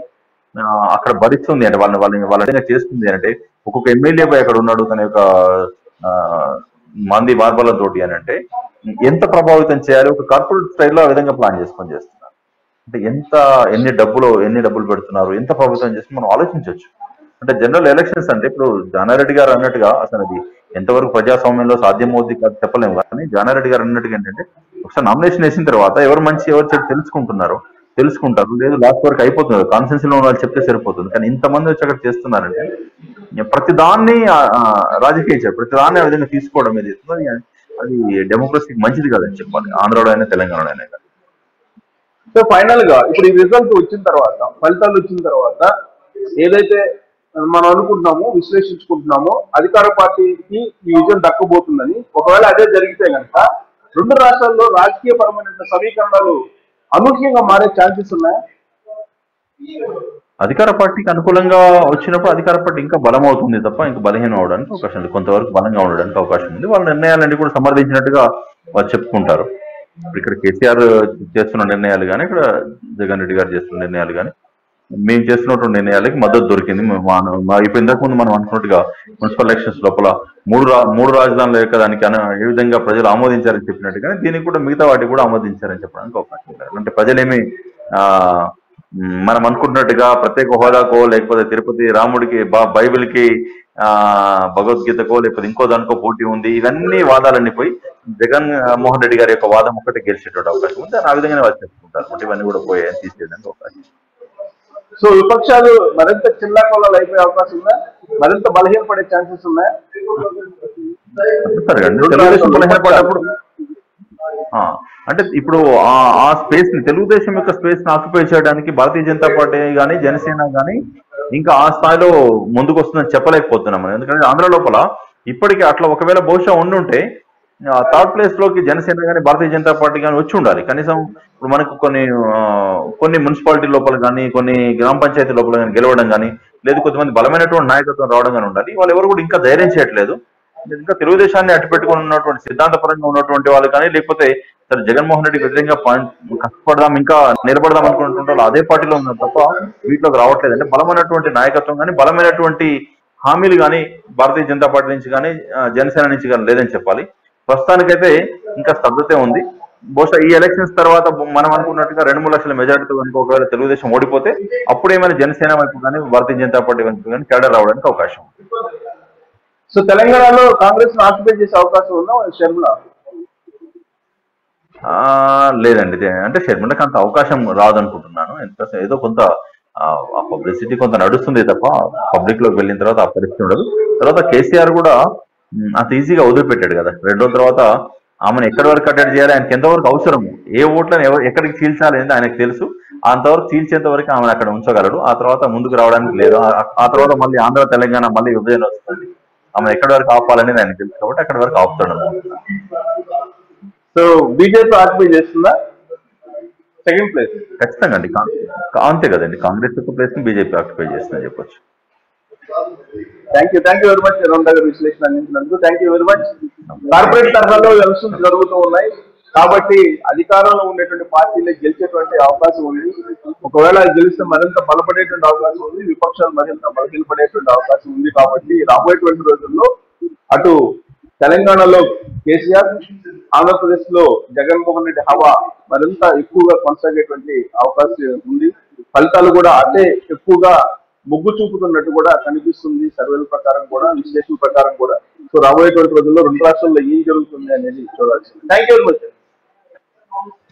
అక్కడ భరిస్తుంది అంటే వాళ్ళని వాళ్ళని వాళ్ళ చేస్తుంది అంటే ఒక్కొక్క ఎమ్మెల్యే పై అక్కడ ఉన్నాడు తన యొక్క మంది మార్బలతోటి అని అంటే ఎంత ప్రభావితం చేయాలి ఒక కార్పొరేట్ స్టైల్లో ఆ విధంగా ప్లాన్ చేసుకొని చేస్తున్నారు అంటే ఎంత ఎన్ని డబ్బులు ఎన్ని డబ్బులు పెడుతున్నారు ఎంత ప్రభావితం చేస్తున్నారు మనం ఆలోచించవచ్చు అంటే జనరల్ ఎలక్షన్స్ అంటే ఇప్పుడు జానారెడ్డి గారు అన్నట్టుగా అసలు అది ఎంతవరకు ప్రజాస్వామ్యంలో సాధ్యమవుద్ది చెప్పలేము కానీ జానారెడ్డి గారు అన్నట్టుగా ఏంటంటే ఒకసారి నామినేషన్ వేసిన తర్వాత ఎవరు మంచి ఎవరు చెడు తెలుసుకుంటున్నారు తెలుసుకుంటారు లేదు లాస్ట్ వరకు అయిపోతుంది కాన్సెన్సీలో ఉన్న వాళ్ళు చెప్తే సరిపోతుంది కానీ ఇంతమంది వచ్చి అక్కడ చేస్తున్నారంటే ప్రతి దాన్ని రాజకీయ ప్రతి దాన్ని ఆ విధంగా తీసుకోవడం ఏది అది డెమోక్రసీకి మంచిది కాదని చెప్పాలి ఆంధ్రలో అయినా తెలంగాణలో అయినా కానీ సో ఫైనల్ గా ఇప్పుడు ఈ రిజల్ట్ వచ్చిన తర్వాత ఫలితాలు వచ్చిన తర్వాత ఏదైతే మనం అనుకుంటున్నామో విశ్లేషించుకుంటున్నామో అధికార పార్టీకి ఈ విజయం దక్కబోతుందని ఒకవేళ అదే జరిగితే కనుక రెండు రాష్ట్రాల్లో రాజకీయ పరమైన సమీకరణాలు అనూహ్యంగా మారే ఛాన్సెస్ ఉన్నాయా అధికార పార్టీకి అనుకూలంగా వచ్చినప్పుడు అధికార పార్టీ ఇంకా బలం అవుతుంది తప్ప ఇంకా బలహీనం అవడానికి అవకాశం లేదు కొంతవరకు బలంగా ఉండడానికి అవకాశం ఉంది వాళ్ళ నిర్ణయాలన్నీ కూడా సమర్థించినట్టుగా వాళ్ళు చెప్పుకుంటారు ఇక్కడ కేసీఆర్ చేస్తున్న నిర్ణయాలు కానీ ఇక్కడ జగన్ రెడ్డి గారు చేస్తున్న నిర్ణయాలు కానీ మేము చేస్తున్నటువంటి నిర్ణయాలకి మద్దతు దొరికింది ఇప్పుడు ఇంతకు ముందు మనం అనుకున్నట్టుగా మున్సిపల్ ఎలక్షన్స్ లోపల మూడు మూడు రాజధానుల యొక్క దానికి ఏ విధంగా ప్రజలు ఆమోదించారని చెప్పినట్టుగానే దీనికి కూడా మిగతా వాటికి కూడా ఆమోదించారని చెప్పడానికి అవకాశం లేదు అంటే ప్రజలేమి ఆ మనం అనుకుంటున్నట్టుగా ప్రత్యేక హోదాకో లేకపోతే తిరుపతి రాముడికి బైబిల్కి ఆ భగవద్గీతకో లేకపోతే ఇంకో దానికో పోటీ ఉంది ఇవన్నీ వాదాలన్నీ పోయి జగన్ మోహన్ రెడ్డి గారి యొక్క వాదం ఒకటి గెలిచేటువంటి అవకాశం ఉంది ఆ విధంగానే వాళ్ళు చెప్పుకుంటారు ఇవన్నీ కూడా పోయాయని తీసేయడానికి అవకాశం సో విపక్షాలు మరింత చిల్లా కొల్లాలు అయిపోయే అవకాశం ఉందా మరింత బలహీనపడే ఛాన్సెస్ ఉన్నాయా అంటే ఇప్పుడు ఆ స్పేస్ ని తెలుగుదేశం యొక్క స్పేస్ ని ఆక్యుపై చేయడానికి భారతీయ జనతా పార్టీ కానీ జనసేన కానీ ఇంకా ఆ స్థాయిలో ముందుకు వస్తుందని చెప్పలేకపోతున్నాం ఎందుకంటే ఆంధ్ర లోపల ఇప్పటికీ అట్లా ఒకవేళ బహుశా ఉండుంటే థర్డ్ ప్లేస్ లోకి జనసేన కానీ భారతీయ జనతా పార్టీ కానీ వచ్చి ఉండాలి కనీసం ఇప్పుడు మనకు కొన్ని కొన్ని మున్సిపాలిటీ లోపల కానీ కొన్ని గ్రామ పంచాయతీ లోపల కానీ గెలవడం కానీ లేదు కొంతమంది బలమైనటువంటి నాయకత్వం రావడం కానీ ఉండాలి వాళ్ళు ఎవరు కూడా ఇంకా ధైర్యం చేయట్లేదు ఇంకా తెలుగుదేశాన్ని అట్టు పెట్టుకుని ఉన్నటువంటి సిద్ధాంతపరంగా ఉన్నటువంటి వాళ్ళు కానీ లేకపోతే సరే జగన్మోహన్ రెడ్డి వ్యతిరేకంగా కష్టపడదాం ఇంకా నిలబడదాం అనుకున్నటువంటి వాళ్ళు అదే పార్టీలో ఉన్నారు తప్ప వీటిలోకి రావట్లేదు అంటే బలమైనటువంటి నాయకత్వం కానీ బలమైనటువంటి హామీలు కానీ భారతీయ జనతా పార్టీ నుంచి కానీ జనసేన నుంచి కానీ లేదని చెప్పాలి ప్రస్తుతానికైతే ఇంకా స్తబ్దతే ఉంది బోష ఈ ఎలక్షన్స్ తర్వాత మనం అనుకున్నట్టుగా రెండు మూడు లక్షల మెజారిటీ కనుక ఒకవేళ తెలుగుదేశం ఓడిపోతే అప్పుడేమైనా జనసేన వైపు కానీ భారతీయ జనతా పార్టీ వైపు కానీ తేడా రావడానికి అవకాశం. సో తెలంగాణలో కాంగ్రెస్ ఆక్యుపై చేసే అవకాశం ఉందా షర్మిల? లేదండి, అంటే షర్మిలకు అంత అవకాశం రాదనుకుంటున్నాను. ఎంత ఏదో కొంత పబ్లిసిటీ కొంత నడుస్తుంది తప్ప పబ్లిక్ లోకి వెళ్ళిన తర్వాత ఆ పరిస్థితి ఉండదు. తర్వాత కేసీఆర్ కూడా అంత ఈజీగా వదిలిపెట్టాడు కదా, రెండు రోజుల తర్వాత ఆమెను ఎక్కడి వరకు అటాచ్ చేయాలి, ఆయనకి ఎంతవరకు అవసరము, ఏ ఓట్లను ఎవరు ఎక్కడికి చీల్చాలి అనేది ఆయనకు తెలుసు. అంతవరకు చీల్చేంత వరకు ఆమెను అక్కడ ఉంచగలడు, ఆ తర్వాత ముందుకు రావడానికి లేదు. ఆ తర్వాత మళ్ళీ ఆంధ్ర తెలంగాణ మళ్ళీ విభజన వస్తుంది, ఆమె ఎక్కడి వరకు ఆపాలనేది ఆయనకు తెలుసు కాబట్టి అక్కడి వరకు ఆపుతాడు. సో బీజేపీ ఆక్యుపై చేస్తుందా సెకండ్ ప్లేస్? ఖచ్చితంగా అండి, అంతే కదండి, కాంగ్రెస్ యొక్క ప్లేస్ ని బీజేపీ ఆక్యుపై చేస్తుందని చెప్పొచ్చు. Thank you, thank you very much round దగ్గర విశ్లేషణ అందించినందుకు. Thank you very much. Corporate తరహాలో ఎలక్షన్స్ జరుగుతూ ఉన్నాయి కాబట్టి అధికారంలో ఉండేటువంటి పార్టీలే గెలిచేటువంటి అవకాశం ఉంది. ఒకవేళ గెలిస్తే మరింత బలపడేటువంటి అవకాశం ఉంది, విపక్షాలు మరింత బలహీనపడేటువంటి అవకాశం ఉంది. కాబట్టి రాబోయేటువంటి రోజుల్లో అటు తెలంగాణలో కేసీఆర్, ఆంధ్రప్రదేశ్ లో జగన్మోహన్ రెడ్డి హవా మరింత ఎక్కువగా కొనసాగేటువంటి అవకాశం ఉంది. ఫలితాలు కూడా అదే ఎక్కువగా ముగ్గు చూపుతున్నట్టు కూడా కనిపిస్తుంది సర్వేల ప్రకారం కూడా, విశ్లేషణ ప్రకారం కూడా. సో రాబోయేటువంటి రోజుల్లో రెండు రాష్ట్రాల్లో ఏం జరుగుతుంది అనేది చూడాల్సింది. Thank you very much.